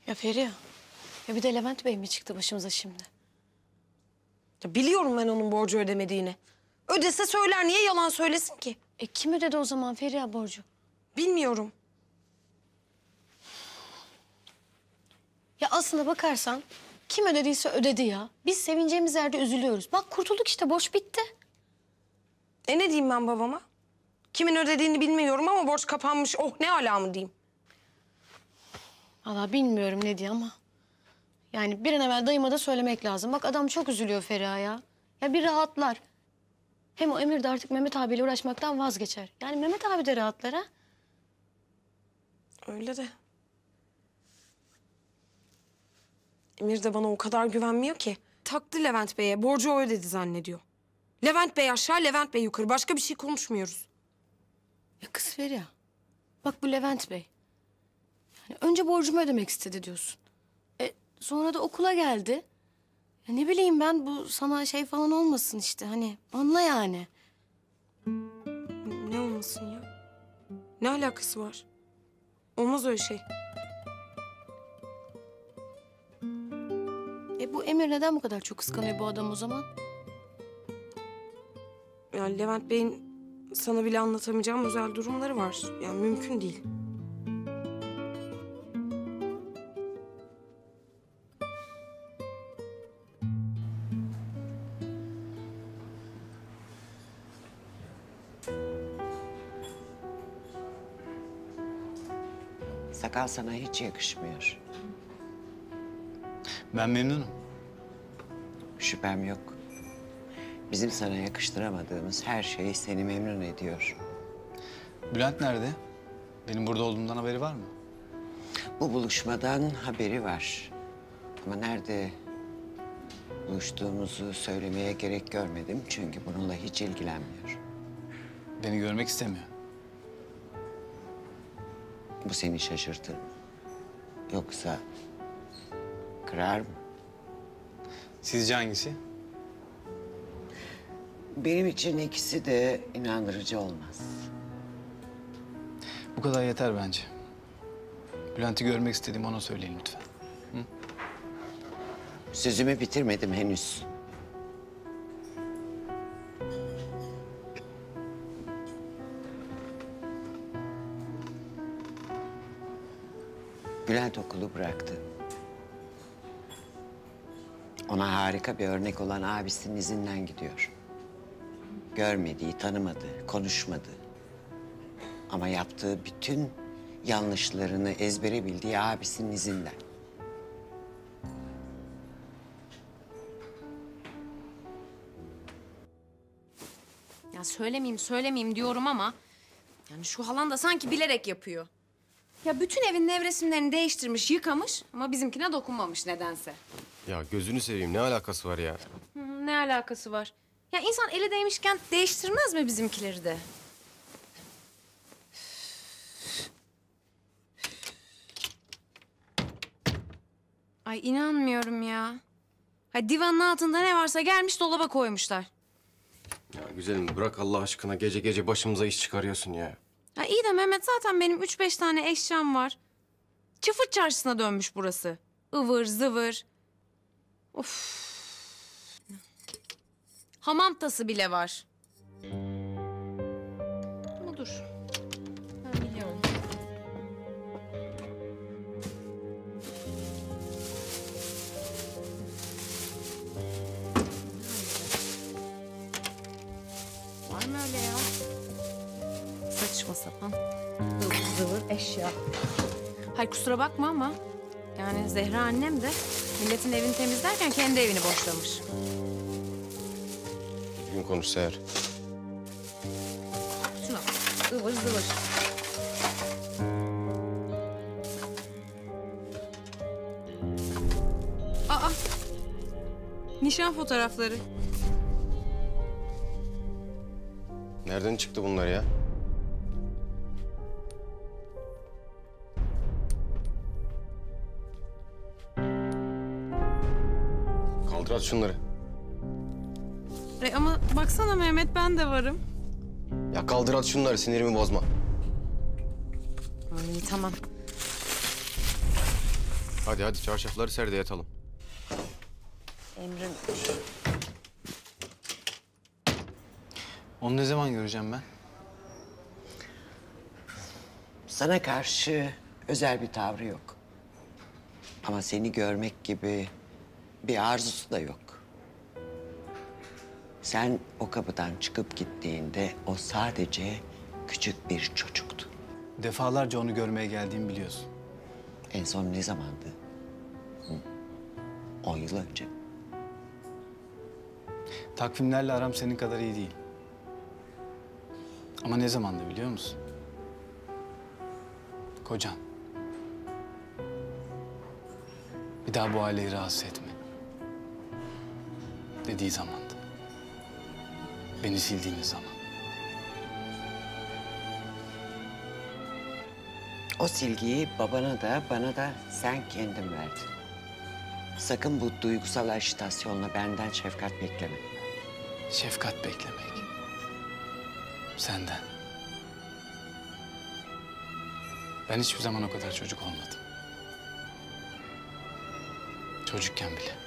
Ya Feriha, ya bir de Levent Bey mi çıktı başımıza şimdi? Ya biliyorum ben onun borcu ödemediğini. Ödese söyler, niye yalan söylesin ki? E kim ödedi o zaman Feriha borcu? Bilmiyorum. Ya aslına bakarsan kim ödediyse ödedi ya. Biz sevineceğimiz yerde üzülüyoruz. Bak kurtulduk işte, borç bitti. E ne diyeyim ben babama? Kimin ödediğini bilmiyorum ama borç kapanmış. Oh ne ala mı diyeyim? Vallahi bilmiyorum ne diye ama yani bir an evvel dayıma da söylemek lazım. Bak adam çok üzülüyor Feriha ya. Ya bir rahatlar. Hem o Emir de artık Mehmet abiyle uğraşmaktan vazgeçer. Yani Mehmet abi de rahatlar ha. Öyle de. Emir de bana o kadar güvenmiyor ki. Taktı Levent Bey'e, borcu o ödedi zannediyor. Levent Bey aşağı, Levent Bey yukarı. Başka bir şey konuşmuyoruz. Ya kız Feriha, bak bu Levent Bey. Önce borcumu ödemek istedi diyorsun. E, sonra da okula geldi. Ya ne bileyim ben, bu sana şey falan olmasın işte hani. Anla yani. Ne olmasın ya? Ne alakası var? Olmaz öyle şey. E bu Emir neden bu kadar çok kıskanıyor bu adam o zaman? Ya Levent Bey'in sana bile anlatamayacağım özel durumları var. Yani mümkün değil. Sakal sana hiç yakışmıyor. Ben memnunum. Şüphem yok. Bizim sana yakıştıramadığımız her şey seni memnun ediyor. Bülent nerede? Benim burada olduğumdan haberi var mı? Bu buluşmadan haberi var. Ama nerede buluştuğumuzu söylemeye gerek görmedim. Çünkü bununla hiç ilgilenmiyor. Beni görmek istemiyor. Bu seni şaşırtır mı? Yoksa kırar mı? Sizce hangisi? Benim için ikisi de inandırıcı olmaz. Bu kadar yeter bence. Bülent'i görmek istedim, ona söyleyin lütfen. Hı? Sözümü bitirmedim henüz. Bülent okulu bıraktı. Ona harika bir örnek olan abisinin izinden gidiyor. Görmediği, tanımadı, konuşmadı. Ama yaptığı bütün yanlışlarını ezbere bildiği abisinin izinden. Ya söylemeyeyim söylemeyeyim diyorum ama yani şu halan da sanki bilerek yapıyor. Ya bütün evin nevresimlerini değiştirmiş, yıkamış ama bizimkine dokunmamış nedense. Ya gözünü seveyim, ne alakası var ya? Hı, ne alakası var? Ya insan eli değmişken değiştirmez mi bizimkileri de? Ay inanmıyorum ya. Ha divanın altında ne varsa gelmiş dolaba koymuşlar. Ya güzelim bırak Allah aşkına, gece gece başımıza iş çıkarıyorsun ya. Ya iyi de Mehmet, zaten benim üç beş tane eşyam var. Çıfır çarşısına dönmüş burası. Ivır zıvır. Of. Hamam tası bile var. Budur. Ben biliyorum. Var mı öyle ya? Saçma sapan. Zıvır zıvır eşya. Hayır kusura bakma ama yani Zehra annem de milletin evini temizlerken kendi evini boşlamış. Konuş Seher. Şuna ıvır zıvır. Aa! Nişan fotoğrafları. Nereden çıktı bunlar ya? Kaldır at şunları. E ama baksana Mehmet, ben de varım. Ya kaldır at şunları, sinirimi bozma. Ay tamam. Hadi hadi çarşafları ser de yatalım. Emrim. Onu ne zaman göreceğim ben? Sana karşı özel bir tavrı yok. Ama seni görmek gibi bir arzusu da yok. Sen o kapıdan çıkıp gittiğinde o sadece küçük bir çocuktu. Defalarca onu görmeye geldiğimi biliyorsun. En son ne zamandı? Hı? On yıl önce. Takvimlerle aram senin kadar iyi değil. Ama ne zamandı biliyor musun? Kocan. Bir daha bu aileyi rahatsız etme dediği zaman. Beni sildiğiniz zaman. O silgiyi babana da bana da sen kendin verdin. Sakın bu duygusal ajitasyonla benden şefkat bekleme. Şefkat beklemek. Senden. Ben hiçbir zaman o kadar çocuk olmadım. Çocukken bile.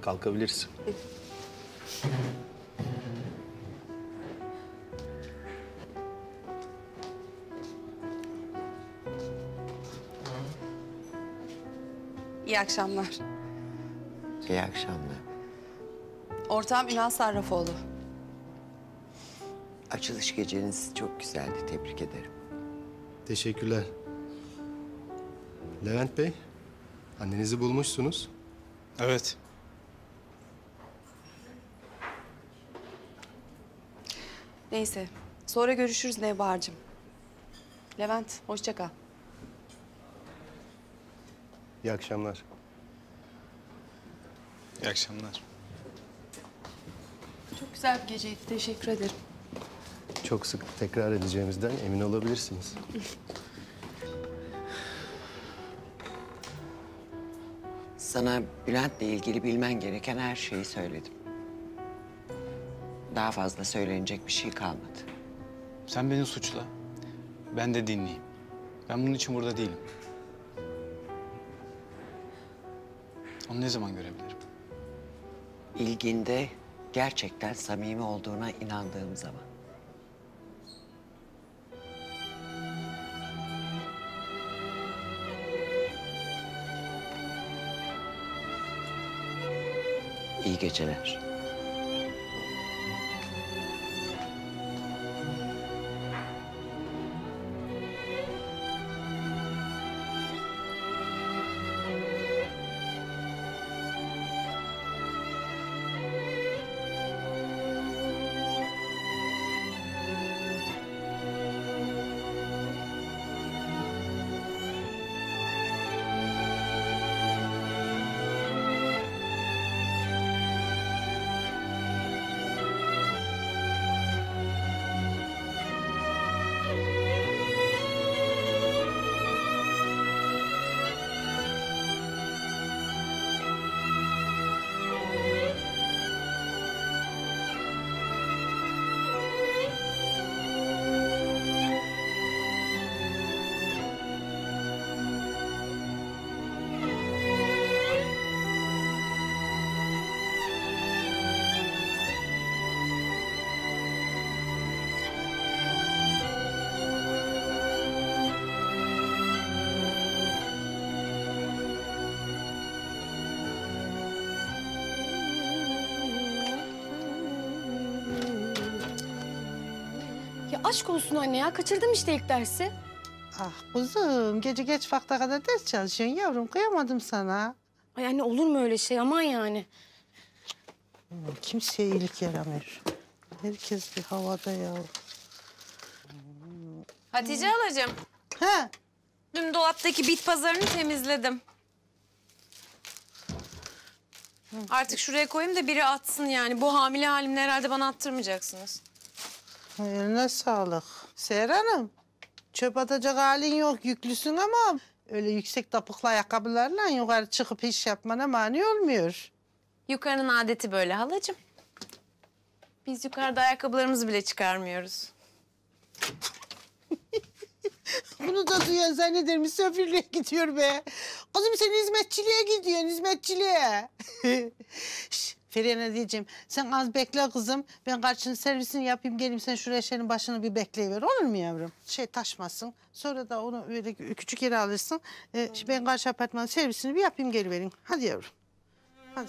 Kalkabilirsin. İyi akşamlar. İyi akşamlar. Ortağım Ünal Sarrafoğlu. Açılış geceniz çok güzeldi. Tebrik ederim. Teşekkürler. Levent Bey, annenizi bulmuşsunuz. Evet. Neyse, sonra görüşürüz Nevbahar'cığım. Levent, hoşça kal. İyi akşamlar. İyi akşamlar. Çok güzel bir geceydi, teşekkür ederim. Çok sık tekrar edeceğimizden emin olabilirsiniz. Sana Bülent'le ilgili bilmen gereken her şeyi söyledim. Daha fazla söylenecek bir şey kalmadı. Sen beni suçla. Ben de dinleyeyim. Ben bunun için burada değilim. Onu ne zaman görebilirim? İlginde gerçekten samimi olduğuna inandığım zaman. İyi geceler. Aşk olsun anne ya, kaçırdım işte ilk dersi. Ah kuzum, gece geç vakte kadar ders çalışıyorsun yavrum, kıyamadım sana. Ay anne olur mu öyle şey, aman yani. Kimseye iyilik yaramıyor. Herkes bir havada ya. Hatice halacığım. He. Dün dolaptaki bit pazarını temizledim. Hı. Artık şuraya koyayım da biri atsın yani. Bu hamile halimle herhalde bana attırmayacaksınız. Eline sağlık. Seher Hanım, çöp atacak halin yok. Yüklüsün ama öyle yüksek topuklu ayakkabılarla yukarı çıkıp iş yapmana mani olmuyor. Yukarının adeti böyle halacığım. Biz yukarıda ayakkabılarımızı bile çıkarmıyoruz. Bunu da duyan zanneder misafirliğe gidiyor be. Kızım sen hizmetçiliğe gidiyorsun, hizmetçiliğe. Şş, Feriha diyeceğim, sen az bekle kızım. Ben karşının servisini yapayım, geleyim sen şuraya şeyin başını bir bekleyiver. Olur mu yavrum? Şey taşmasın, sonra da onu öyle küçük yere alırsın. Ee, ben karşı apartmanın servisini bir yapayım, geliverin. Hadi yavrum, hadi.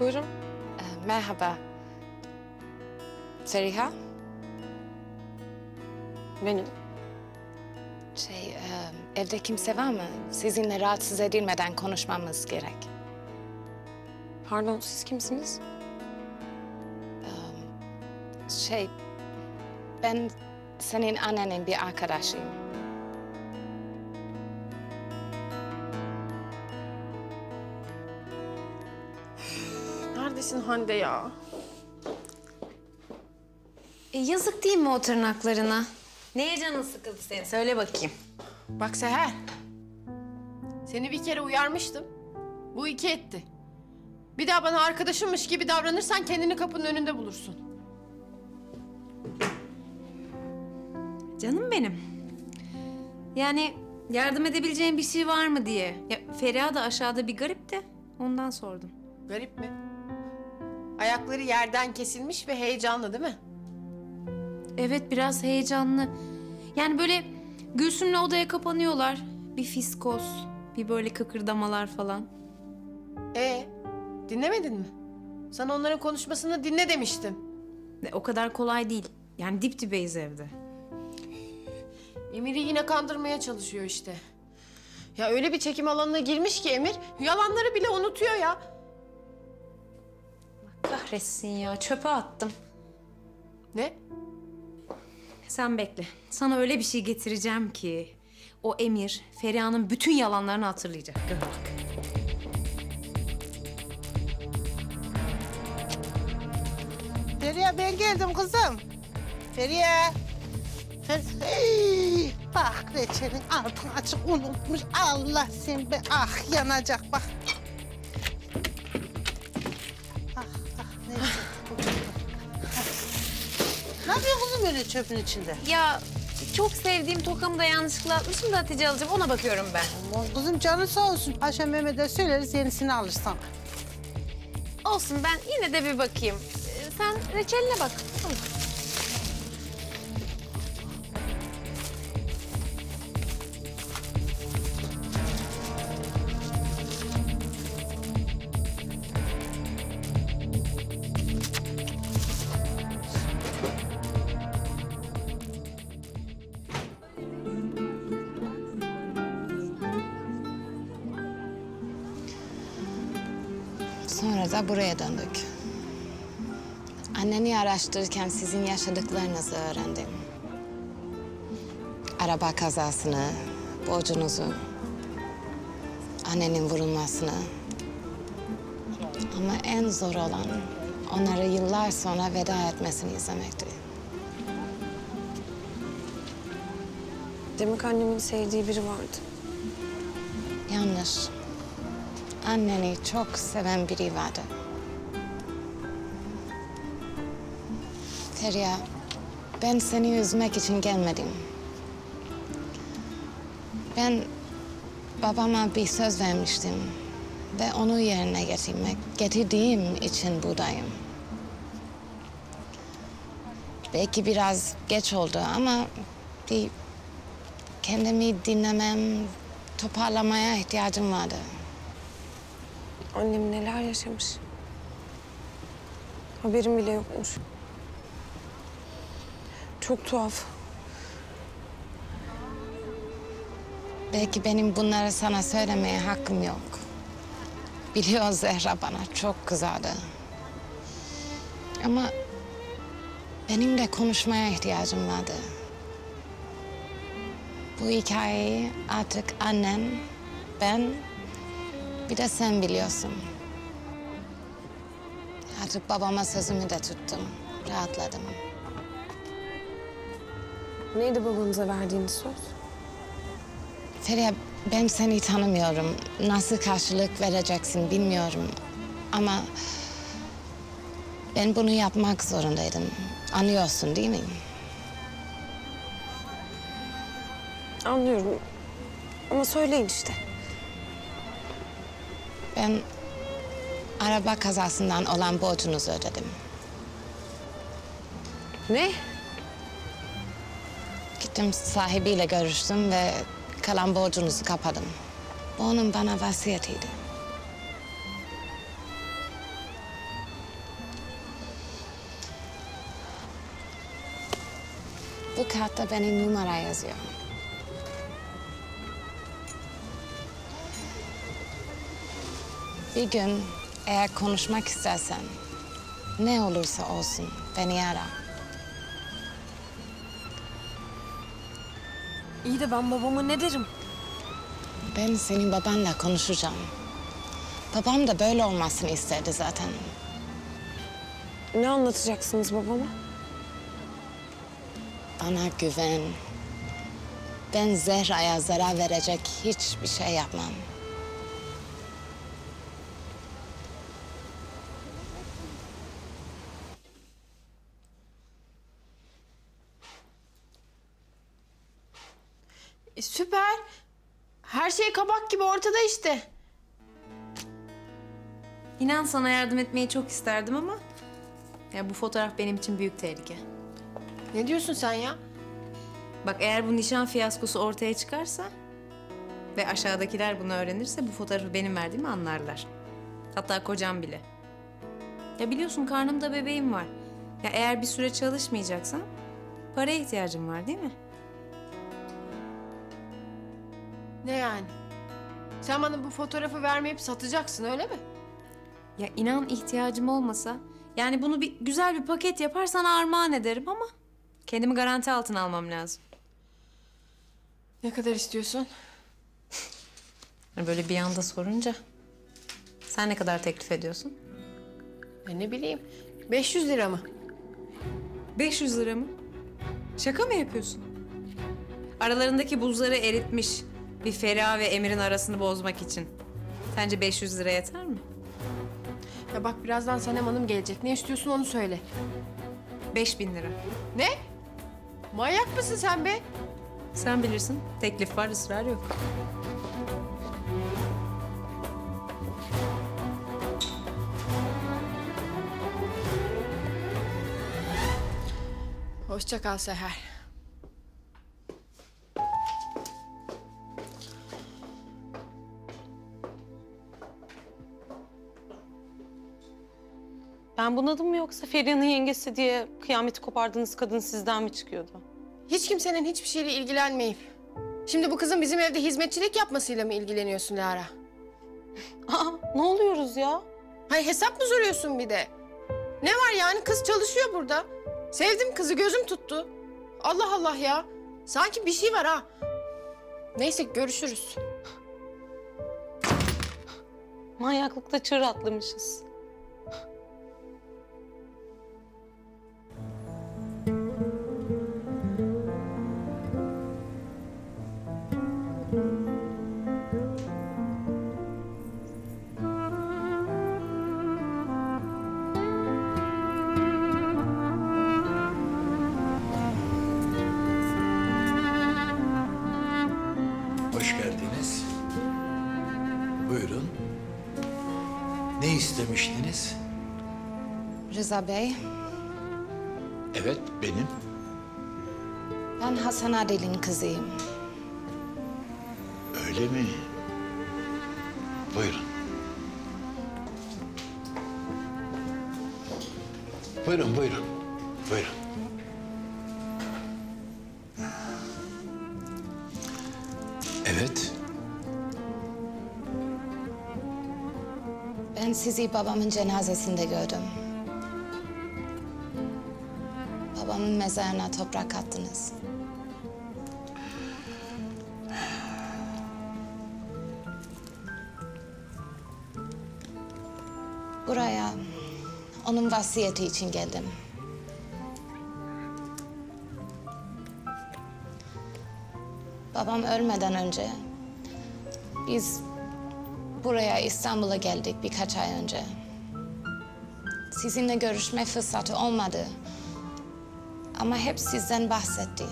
Buyurun. Ee, merhaba. Seriha. Benim. Şey, e, evde kimse var mı? Sizinle rahatsız edilmeden konuşmamız gerek. Pardon, siz kimsiniz? Ee, şey, ben senin annenin bir arkadaşıyım. Neredesin Hande ya? E, yazık değil mi o tırnaklarına? Neye canın sıkıldı senin? Söyle bakayım. Bak Seher, seni bir kere uyarmıştım. Bu iki etti. Bir daha bana arkadaşımmış gibi davranırsan kendini kapının önünde bulursun. Canım benim. Yani yardım edebileceğim bir şey var mı diye. Ya Feriha da aşağıda bir garipti. Ondan sordum. Garip mi? Ayakları yerden kesilmiş ve heyecanlı değil mi? Evet biraz heyecanlı. Yani böyle Gülsüm'le odaya kapanıyorlar. Bir fiskos, bir böyle kıkırdamalar falan. Ee? Dinlemedin mi? Sana onların konuşmasını dinle demiştim. O kadar kolay değil. Yani dip dibeyiz evde. Emir'i yine kandırmaya çalışıyor işte. Ya öyle bir çekim alanına girmiş ki Emir, yalanları bile unutuyor ya. Kahretsin ya, çöpe attım. Ne? Sen bekle. Sana öyle bir şey getireceğim ki... ...o Emir, Feriha'nın bütün yalanlarını hatırlayacak. Gör bak. Feriha ben geldim kızım. Feriha. Fer hey, bak reçelin altını açık unutmuş. Allah sen be. Ah yanacak bak. Ah ah neyse. Ne yapıyorsun kızım öyle çöpün içinde? Ya çok sevdiğim tokamı da yanlışlıkla atmışım da Hatice alacağım. Ona bakıyorum ben. Aman kızım canın sağ olsun. Ayşen Mehmet'e söyleriz yenisini alırsan. Olsun ben yine de bir bakayım. Sen reçeline bak. Tamam. Sonra da buraya döndük. Anneni araştırırken sizin yaşadıklarınızı öğrendim. Araba kazasını, borcunuzu, annenin vurulmasını. Ama en zor olan onları yıllar sonra veda etmesini izlemekti. Demek annemin sevdiği biri vardı. Yanlış. Anneni çok seven biri vardı. Feriha, ben seni üzmek için gelmedim. Ben babama bir söz vermiştim ve onu yerine getirmek, getirdiğim için buradayım. Belki biraz geç oldu ama bir kendimi dinlemem, toparlamaya ihtiyacım vardı. Annem neler yaşamış. Haberim bile yokmuş. Çok tuhaf. Belki benim bunları sana söylemeye hakkım yok. Biliyor Zehra bana çok kızardı. Ama benim de konuşmaya ihtiyacım vardı. Bu hikayeyi artık annem, ben, bir de sen biliyorsun. Artık babama sözümü de tuttum, rahatladım. Neydi babanıza verdiğiniz söz? Feriha, ben seni tanımıyorum. Nasıl karşılık vereceksin bilmiyorum. Ama ben bunu yapmak zorundaydım. Anlıyorsun değil mi? Anlıyorum. Ama söyleyin işte. Ben araba kazasından olan borcunuzu ödedim. Ne? Gittim sahibiyle görüştüm ve kalan borcunuzu kapadım. Bu onun bana vasiyetiydi. Bu kartta benim numara yazıyor. Bir gün eğer konuşmak istersen ne olursa olsun beni ara. İyi de ben babama ne derim? Ben senin babanla konuşacağım. Babam da böyle olmasını isterdi zaten. Ne anlatacaksınız babama? Bana güven. Ben Zehra'ya zarar verecek hiçbir şey yapmam. Süper. Her şey kabak gibi ortada işte. İnan sana yardım etmeyi çok isterdim ama ya bu fotoğraf benim için büyük tehlike. Ne diyorsun sen ya? Bak eğer bu nişan fiyaskosu ortaya çıkarsa ve aşağıdakiler bunu öğrenirse bu fotoğrafı benim verdiğimi anlarlar. Hatta kocam bile. Ya biliyorsun karnımda bebeğim var. Ya eğer bir süre çalışmayacaksam paraya ihtiyacım var değil mi? Ne yani? Sen bana bu fotoğrafı vermeyip satacaksın öyle mi? Ya inan ihtiyacım olmasa, yani bunu bir güzel bir paket yaparsan armağan ederim ama kendimi garanti altına almam lazım. Ne kadar istiyorsun? Böyle bir anda sorunca sen ne kadar teklif ediyorsun? Ben ne bileyim, beş yüz lira mı? beş yüz lira mı? Şaka mı yapıyorsun? Aralarındaki buzları eritmiş bir Feriha ve Emir'in arasını bozmak için. Sence beş yüz lira yeter mi? Ya bak birazdan Sanem Hanım gelecek. Ne istiyorsun onu söyle. beş bin lira. Ne? Manyak mısın sen be? Sen bilirsin. Teklif var, ısrar yok. Hoşça kal Seher. Ben bunadım mı yoksa Feriha'nın yengesi diye kıyameti kopardığınız kadın sizden mi çıkıyordu? Hiç kimsenin hiçbir şeyle ilgilenmeyip şimdi bu kızın bizim evde hizmetçilik yapmasıyla mı ilgileniyorsun Lara? Aa, ne oluyoruz ya? Hay hesap mı soruyorsun bir de? Ne var yani kız çalışıyor burada. Sevdim kızı gözüm tuttu. Allah Allah ya. Sanki bir şey var ha. Neyse görüşürüz. Manyaklıkta çığır atlamışız. Hoş geldiniz. Ne istemiştiniz? Rıza Bey. Evet, benim. Ben Hasan Adel'in kızıyım. Öyle mi? Buyurun. Buyurun, buyurun. Buyurun. Evet. Ben sizi babamın cenazesinde gördüm. Babamın mezarına toprak attınız. Buraya onun vasiyeti için geldim. Babam ölmeden önce biz buraya İstanbul'a geldik birkaç ay önce. Sizinle görüşme fırsatı olmadı. Ama hep sizden bahsetti.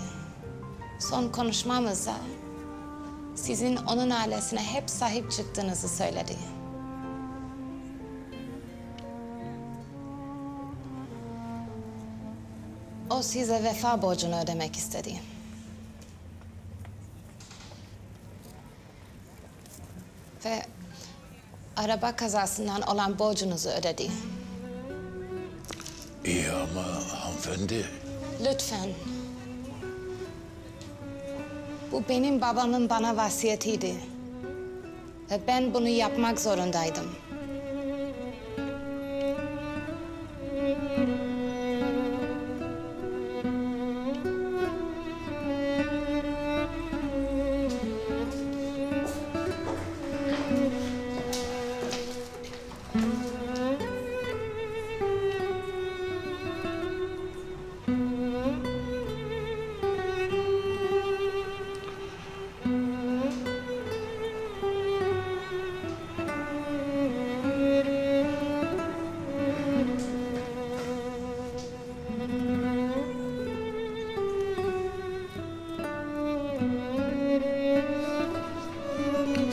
Son konuşmamızda sizin onun ailesine hep sahip çıktığınızı söyledi. O size vefa borcunu ödemek istedi. Ve araba kazasından olan borcunuzu ödedi. İyi ama hanımefendi... Lütfen. Bu benim babamın bana vasiyetiydi. Ve ben bunu yapmak zorundaydım.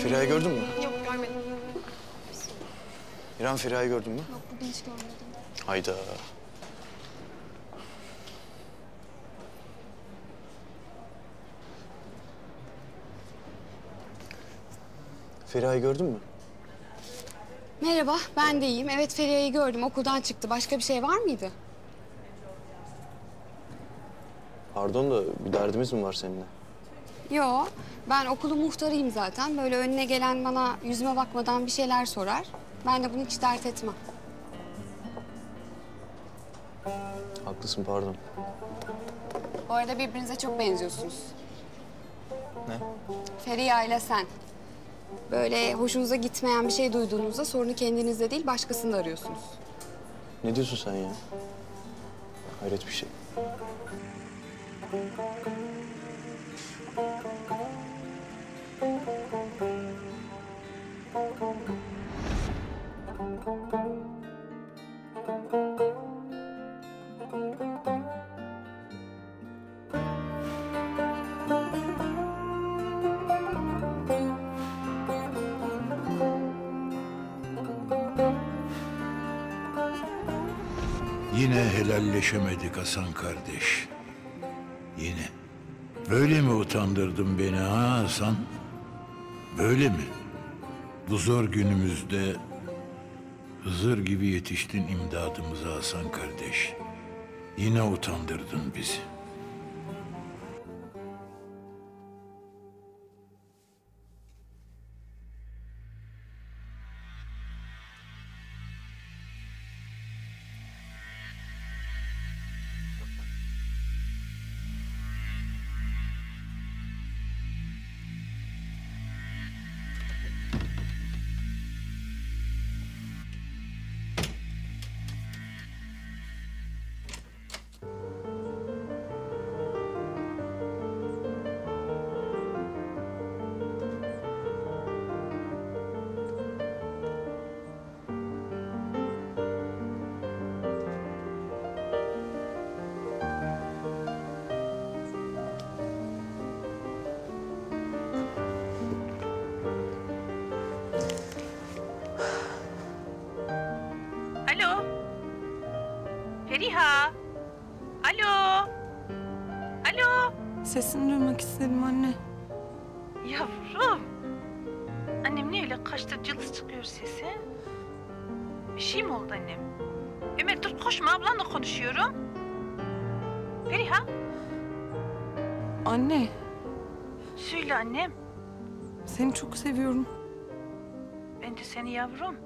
Feriha'yı gördün mü? Yok, görmedim. İrem, Feriha'yı gördün mü? Yok, bugün hiç görmedim. Hayda. Feriha'yı gördün mü? Merhaba, ben de iyiyim. Evet, Feriha'yı gördüm. Okuldan çıktı. Başka bir şey var mıydı? Pardon da bir derdimiz mi var seninle? Yok. Ben okulun muhtarıyım zaten. Böyle önüne gelen bana yüzüme bakmadan bir şeyler sorar. Ben de bunu hiç dert etmem. Haklısın, pardon. Bu arada birbirinize çok benziyorsunuz. Ne? Feriha ile sen. Böyle hoşunuza gitmeyen bir şey duyduğunuzda sorunu kendinizde değil başkasında arıyorsunuz. Ne diyorsun sen ya? Hayret bir şey. Yine helalleşemedik Hasan kardeş. Yine. Böyle mi utandırdın beni ha Hasan? Böyle mi? Bu zor günümüzde Hızır gibi yetiştin imdadımıza Hasan kardeş. Yine utandırdın bizi. Feriha! Alo! Alo! Sesini duymak istedim anne. Yavrum! Annem ne öyle kaçtı cılız çıkıyor sesi? Bir şey mi oldu annem? Emir dur koşma, ablanla konuşuyorum. Feriha! Anne! Söyle annem. Seni çok seviyorum. Ben de seni yavrum.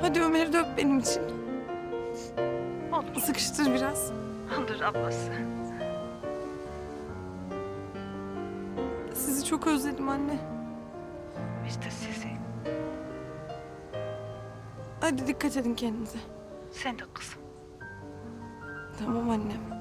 Hadi Ömer'i de öp benim için. Olur. Sıkıştır biraz. Olur ablası. Sizi çok özledim anne. Biz de sizi. Hadi dikkat edin kendinize. Sen de kızım. Tamam annem.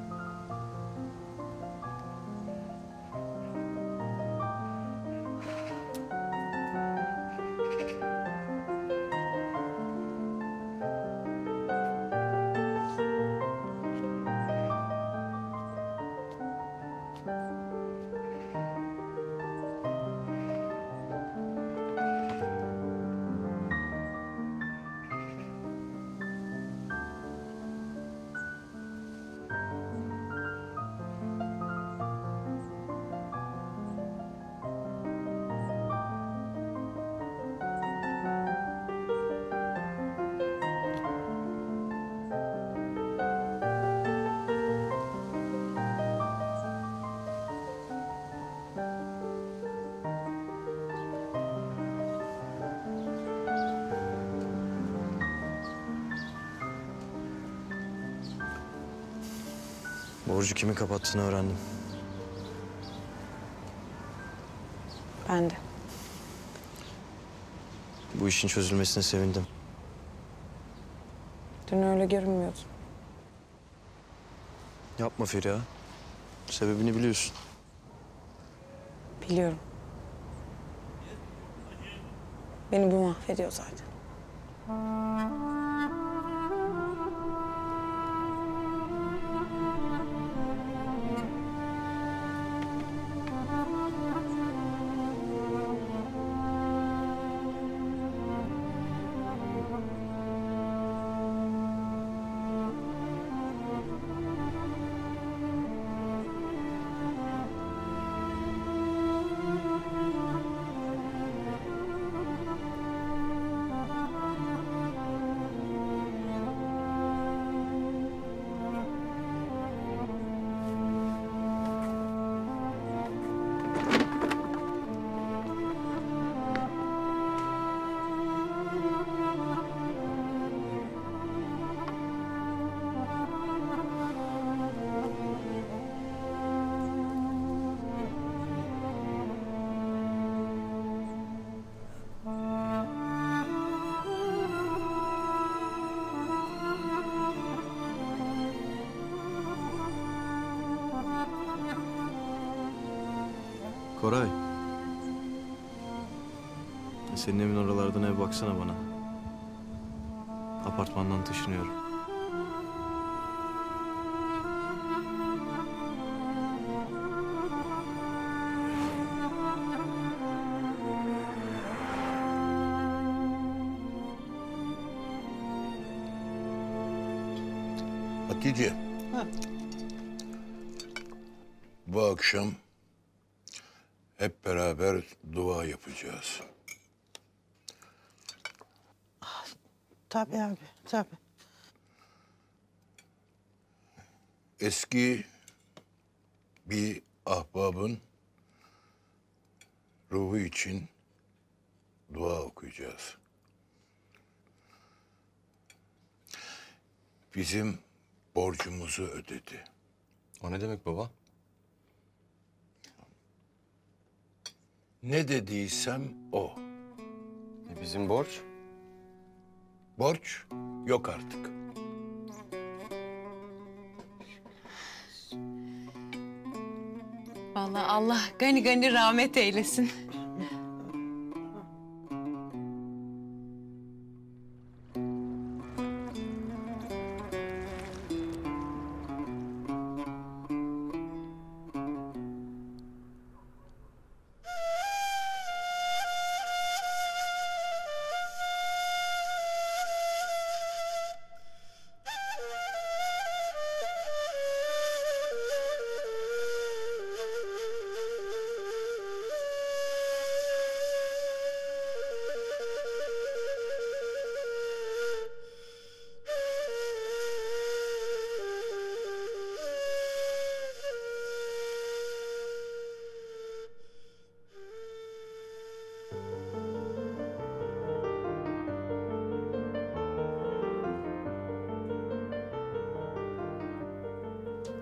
Borcu kimi kapattığını öğrendim. Ben de. Bu işin çözülmesine sevindim. Dün öyle görünmüyordun. Yapma Feriha. Sebebini biliyorsun. Biliyorum. Beni bu mahvediyor zaten. Koray, senin evin oralardan ev baksana bana. Apartmandan taşınıyorum. Hatice, ha. Bu akşam hep beraber dua yapacağız. Ah, tabii abi, tabii. Eski bir ahbabın ruhu için dua okuyacağız. Bizim borcumuzu ödedi. O ne demek baba? Ne dediysem o. E bizim borç? Borç yok artık. Vallahi Allah gani gani rahmet eylesin.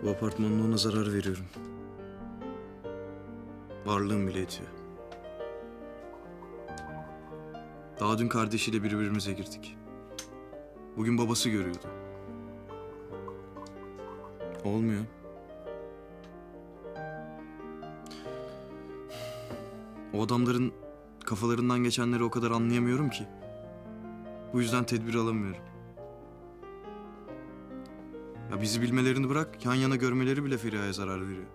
Bu apartmanın ona zarar veriyorum. Varlığım bile yetiyor. Daha dün kardeşiyle birbirimize girdik. Bugün babası görüyordu. Olmuyor. O adamların kafalarından geçenleri o kadar anlayamıyorum ki. Bu yüzden tedbir alamıyorum. Ya bizi bilmelerini bırak, yan yana görmeleri bile Feriha'ya zarar veriyor.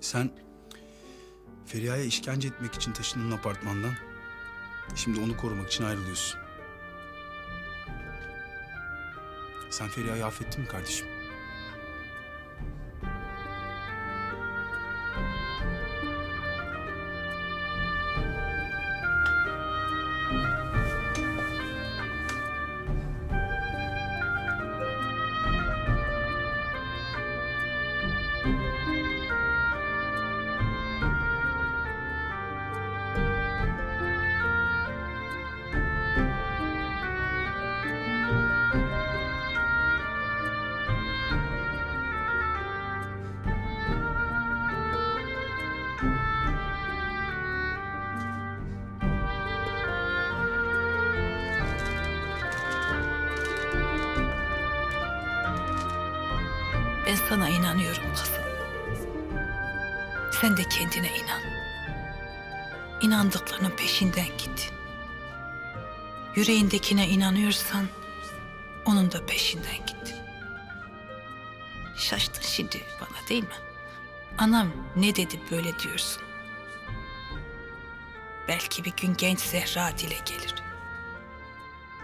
Sen Feriha'ya işkence etmek için taşındığın apartmandan, şimdi onu korumak için ayrılıyorsun. Sen Feriha'yı affettin mi kardeşim? Ben sana inanıyorum kızım. Sen de kendine inan. İnandıklarının peşinden git. Yüreğindekine inanıyorsan onun da peşinden git. Şaştın şimdi bana değil mi? Anam ne dedi böyle diyorsun? Belki bir gün genç Zehra dile gelir.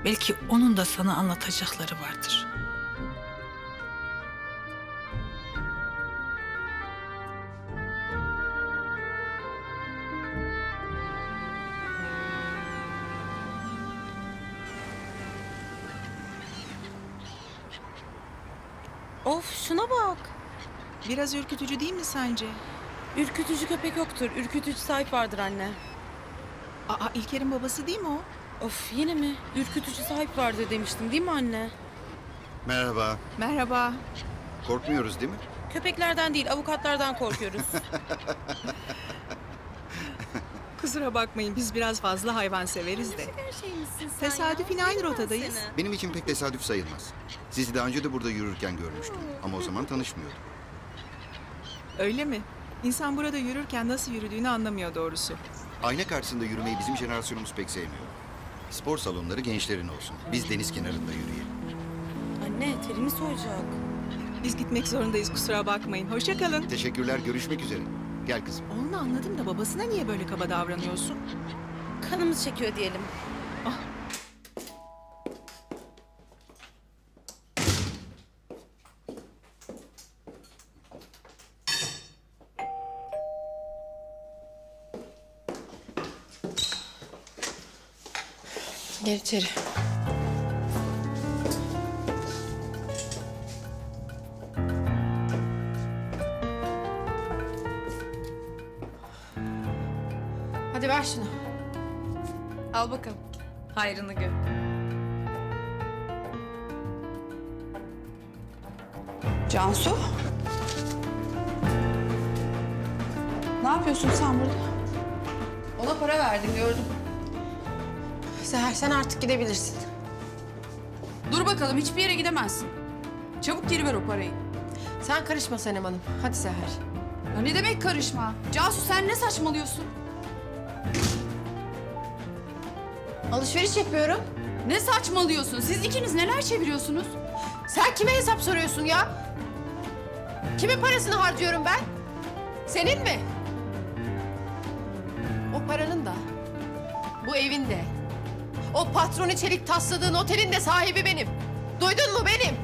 Belki onun da sana anlatacakları vardır. Of şuna bak. Biraz ürkütücü değil mi sence? Ürkütücü köpek yoktur. Ürkütücü sahip vardır anne. Aa İlker'in babası değil mi o? Of yine mi? Ürkütücü sahip vardır demiştim değil mi anne? Merhaba. Merhaba. Korkmuyoruz değil mi? Köpeklerden değil avukatlardan korkuyoruz. Kusura bakmayın biz biraz fazla hayvan severiz de. Tesadüfen aynı rotadayız. Benim için pek tesadüf sayılmaz. Sizi daha önce de burada yürürken görmüştüm. Ama o zaman tanışmıyordum. Öyle mi? İnsan burada yürürken nasıl yürüdüğünü anlamıyor doğrusu. Ayna karşısında yürümeyi bizim jenerasyonumuz pek sevmiyor. Spor salonları gençlerin olsun. Biz deniz kenarında yürüyelim. Anne terimi soyacak. Biz gitmek zorundayız kusura bakmayın. Hoşça kalın. Teşekkürler görüşmek üzere. Gel kızım. Onu anladım da babasına niye böyle kaba davranıyorsun? Kanımız çekiyor diyelim. Ah. Gel içeri. Hadi ver şunu. Al bakalım. Hayrını gör. Cansu? Ne yapıyorsun sen burada? Ona para verdin gördüm. Seher sen artık gidebilirsin. Dur bakalım hiçbir yere gidemezsin. Çabuk geri ver o parayı. Sen karışma Sanem Hanım. Hadi Seher. Ya ne demek karışma? Cansu sen ne saçmalıyorsun? Alışveriş yapıyorum. Ne saçmalıyorsun? Siz ikiniz neler çeviriyorsunuz? Sen kime hesap soruyorsun ya? Kimin parasını harcıyorum ben? Senin mi? O paranın da, bu evin de, o patronu çelik tasladığın otelin de sahibi benim. Duydun mu benim?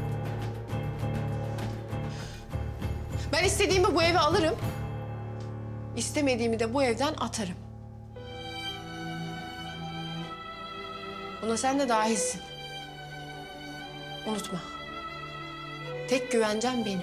Ben istediğimi bu eve alırım. İstemediğimi de bu evden atarım. Buna sen de dahilsin. Unutma. Tek güvencem benim.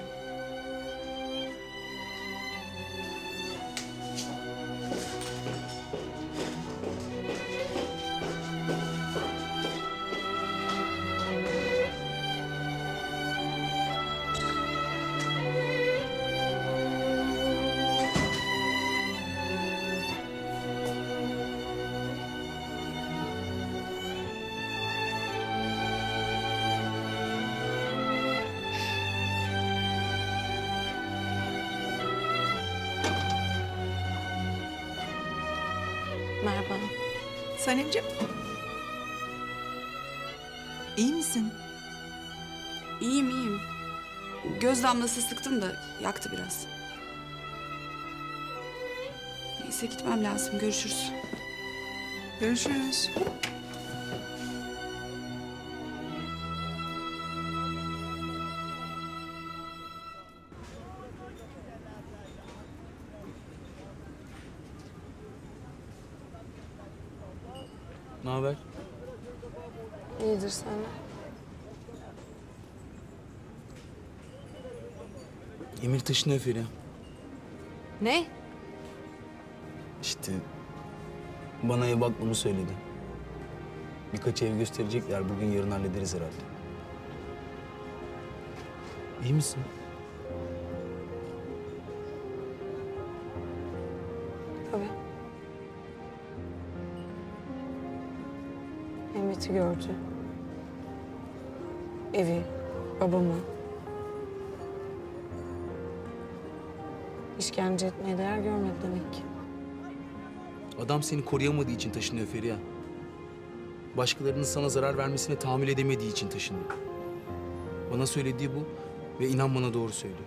Sanemciğim. İyi misin? İyiyim, iyiyim. Göz damlası sıktım da yaktı biraz. Neyse gitmem lazım. Görüşürüz. Görüşürüz. Ne haber? İyidir sana. Emir taşınıyor Feriha. Ne? İşte bana ev bakmamı söyledi. Birkaç ev gösterecekler. Bugün yarın hallederiz herhalde. İyi misin? Tabii. Mehmet'i gördü. Evi, babamı. İşkence etmeye değer görmedi demek ki. Adam seni koruyamadığı için taşınıyor Feriha. Başkalarının sana zarar vermesine tahammül edemediği için taşınıyor. Bana söylediği bu ve inan bana doğru söylüyor.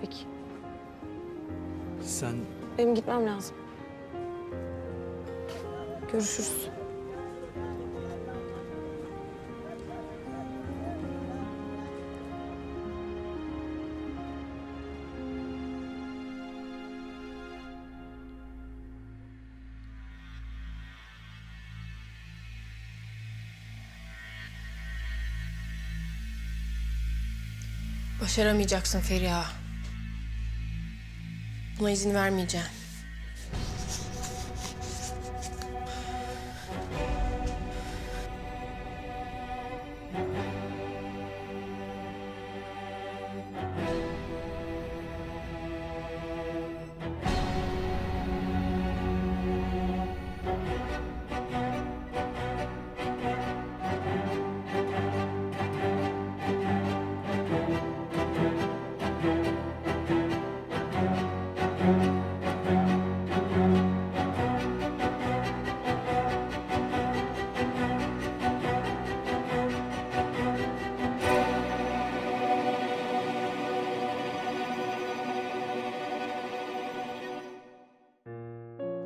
Peki. Sen... Benim gitmem lazım. Görüşürüz. Başaramayacaksın Feriha. Buna izin vermeyeceğim.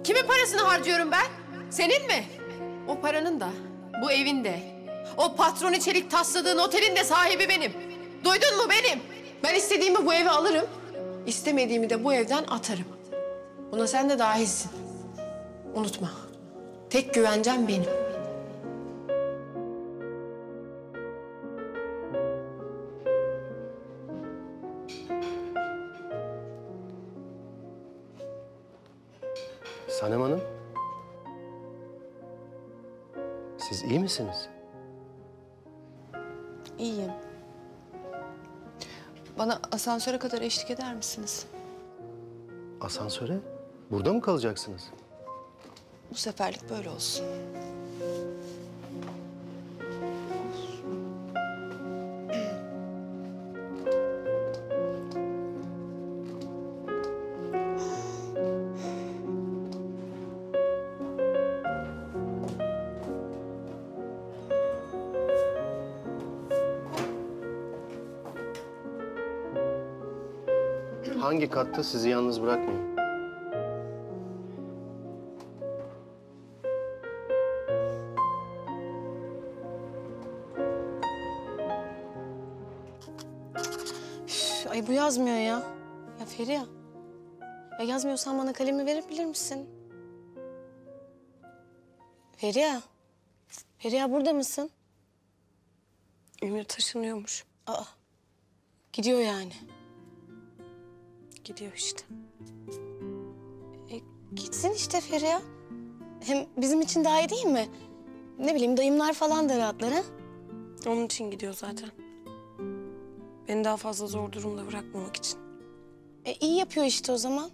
Kimin parasını harcıyorum ben? Senin mi? O paranın da, bu evin de, o patronu çelik tasladığın otelin de sahibi benim. Duydun mu benim? Ben istediğimi bu eve alırım, istemediğimi de bu evden atarım. Buna sen de dahilsin. Unutma, tek güvencem benim. Sanem Hanım, siz iyi misiniz? İyiyim. Bana asansöre kadar eşlik eder misiniz? Asansöre? Burada mı kalacaksınız? Bu seferlik böyle olsun. Hangi katta sizi yalnız bırakmayayım? Üf, ay bu yazmıyor ya. Ya Feriha. Ya yazmıyorsan bana kalemi verebilir misin? Feriha. Feriha burada mısın? Emir taşınıyormuş. Aa. Gidiyor yani. Gidiyor işte. E, gitsin işte Feriha. Hem bizim için daha iyi değil mi? Ne bileyim dayımlar falan da rahatlar ha? Onun için gidiyor zaten. Beni daha fazla zor durumda bırakmamak için. E, iyi yapıyor işte o zaman.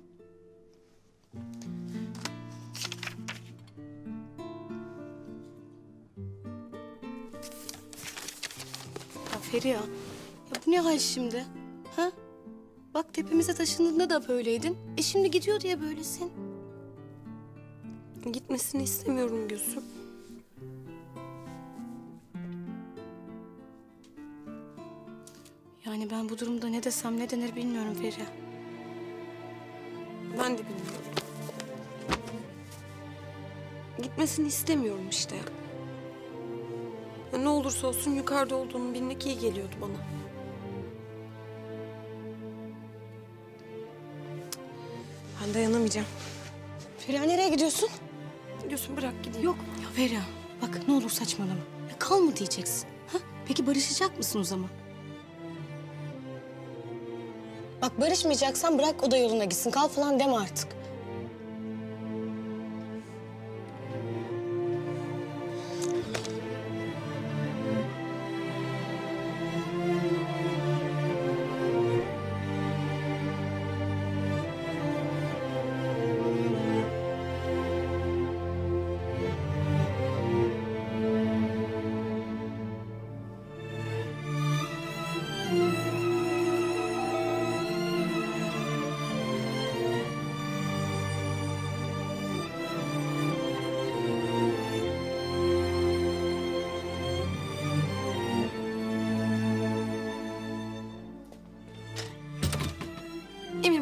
Ya Feriha, ya bu ne hal şimdi? Ha? Bak tepemize taşındığında da böyleydin. E şimdi gidiyor diye böylesin. Gitmesini istemiyorum Gülsüm. Yani ben bu durumda ne desem ne denir bilmiyorum Feriha. Ben de bilmiyorum. Gitmesini istemiyorum işte. Ya ne olursa olsun yukarıda olduğunu bilmek iyi geliyordu bana. Ben dayanamayacağım. Feriha nereye gidiyorsun? Gidiyorsun bırak gideyim. Yok ya Feriha bak ne olur saçmalama. Ya kal mı diyeceksin? Ha? Peki barışacak mısın o zaman? Bak barışmayacaksan bırak o da yoluna gitsin. Kal falan deme artık.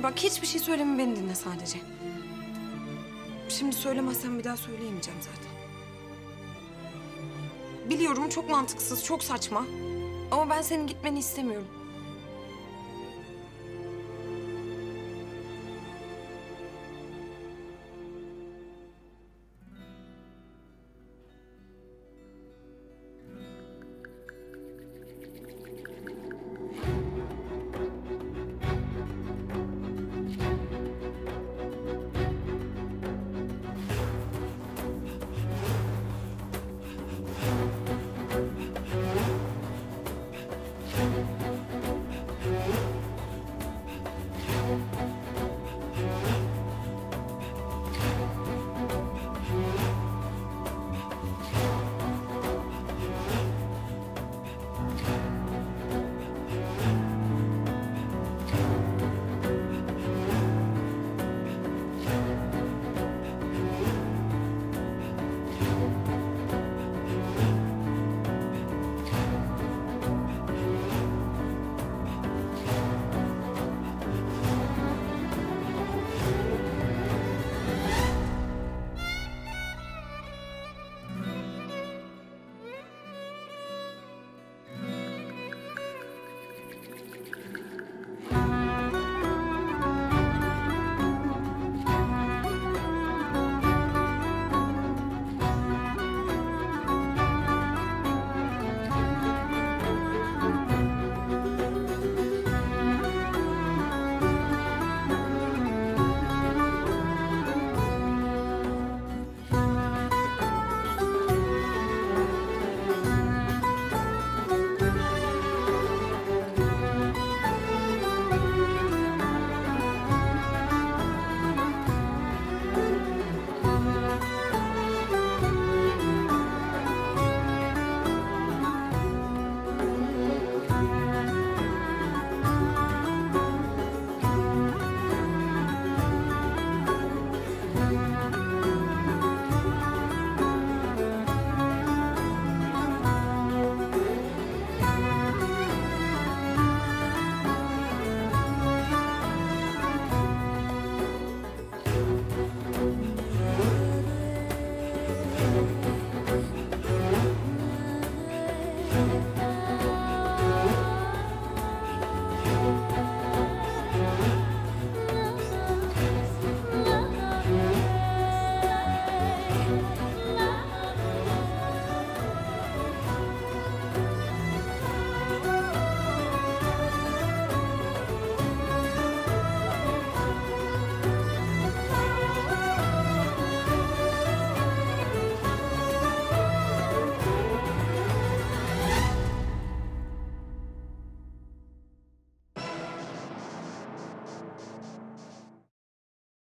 Bak hiçbir şey söyleme, beni dinle sadece. Şimdi söylemezsem bir daha söyleyemeyeceğim zaten. Biliyorum çok mantıksız, çok saçma. Ama ben senin gitmeni istemiyorum.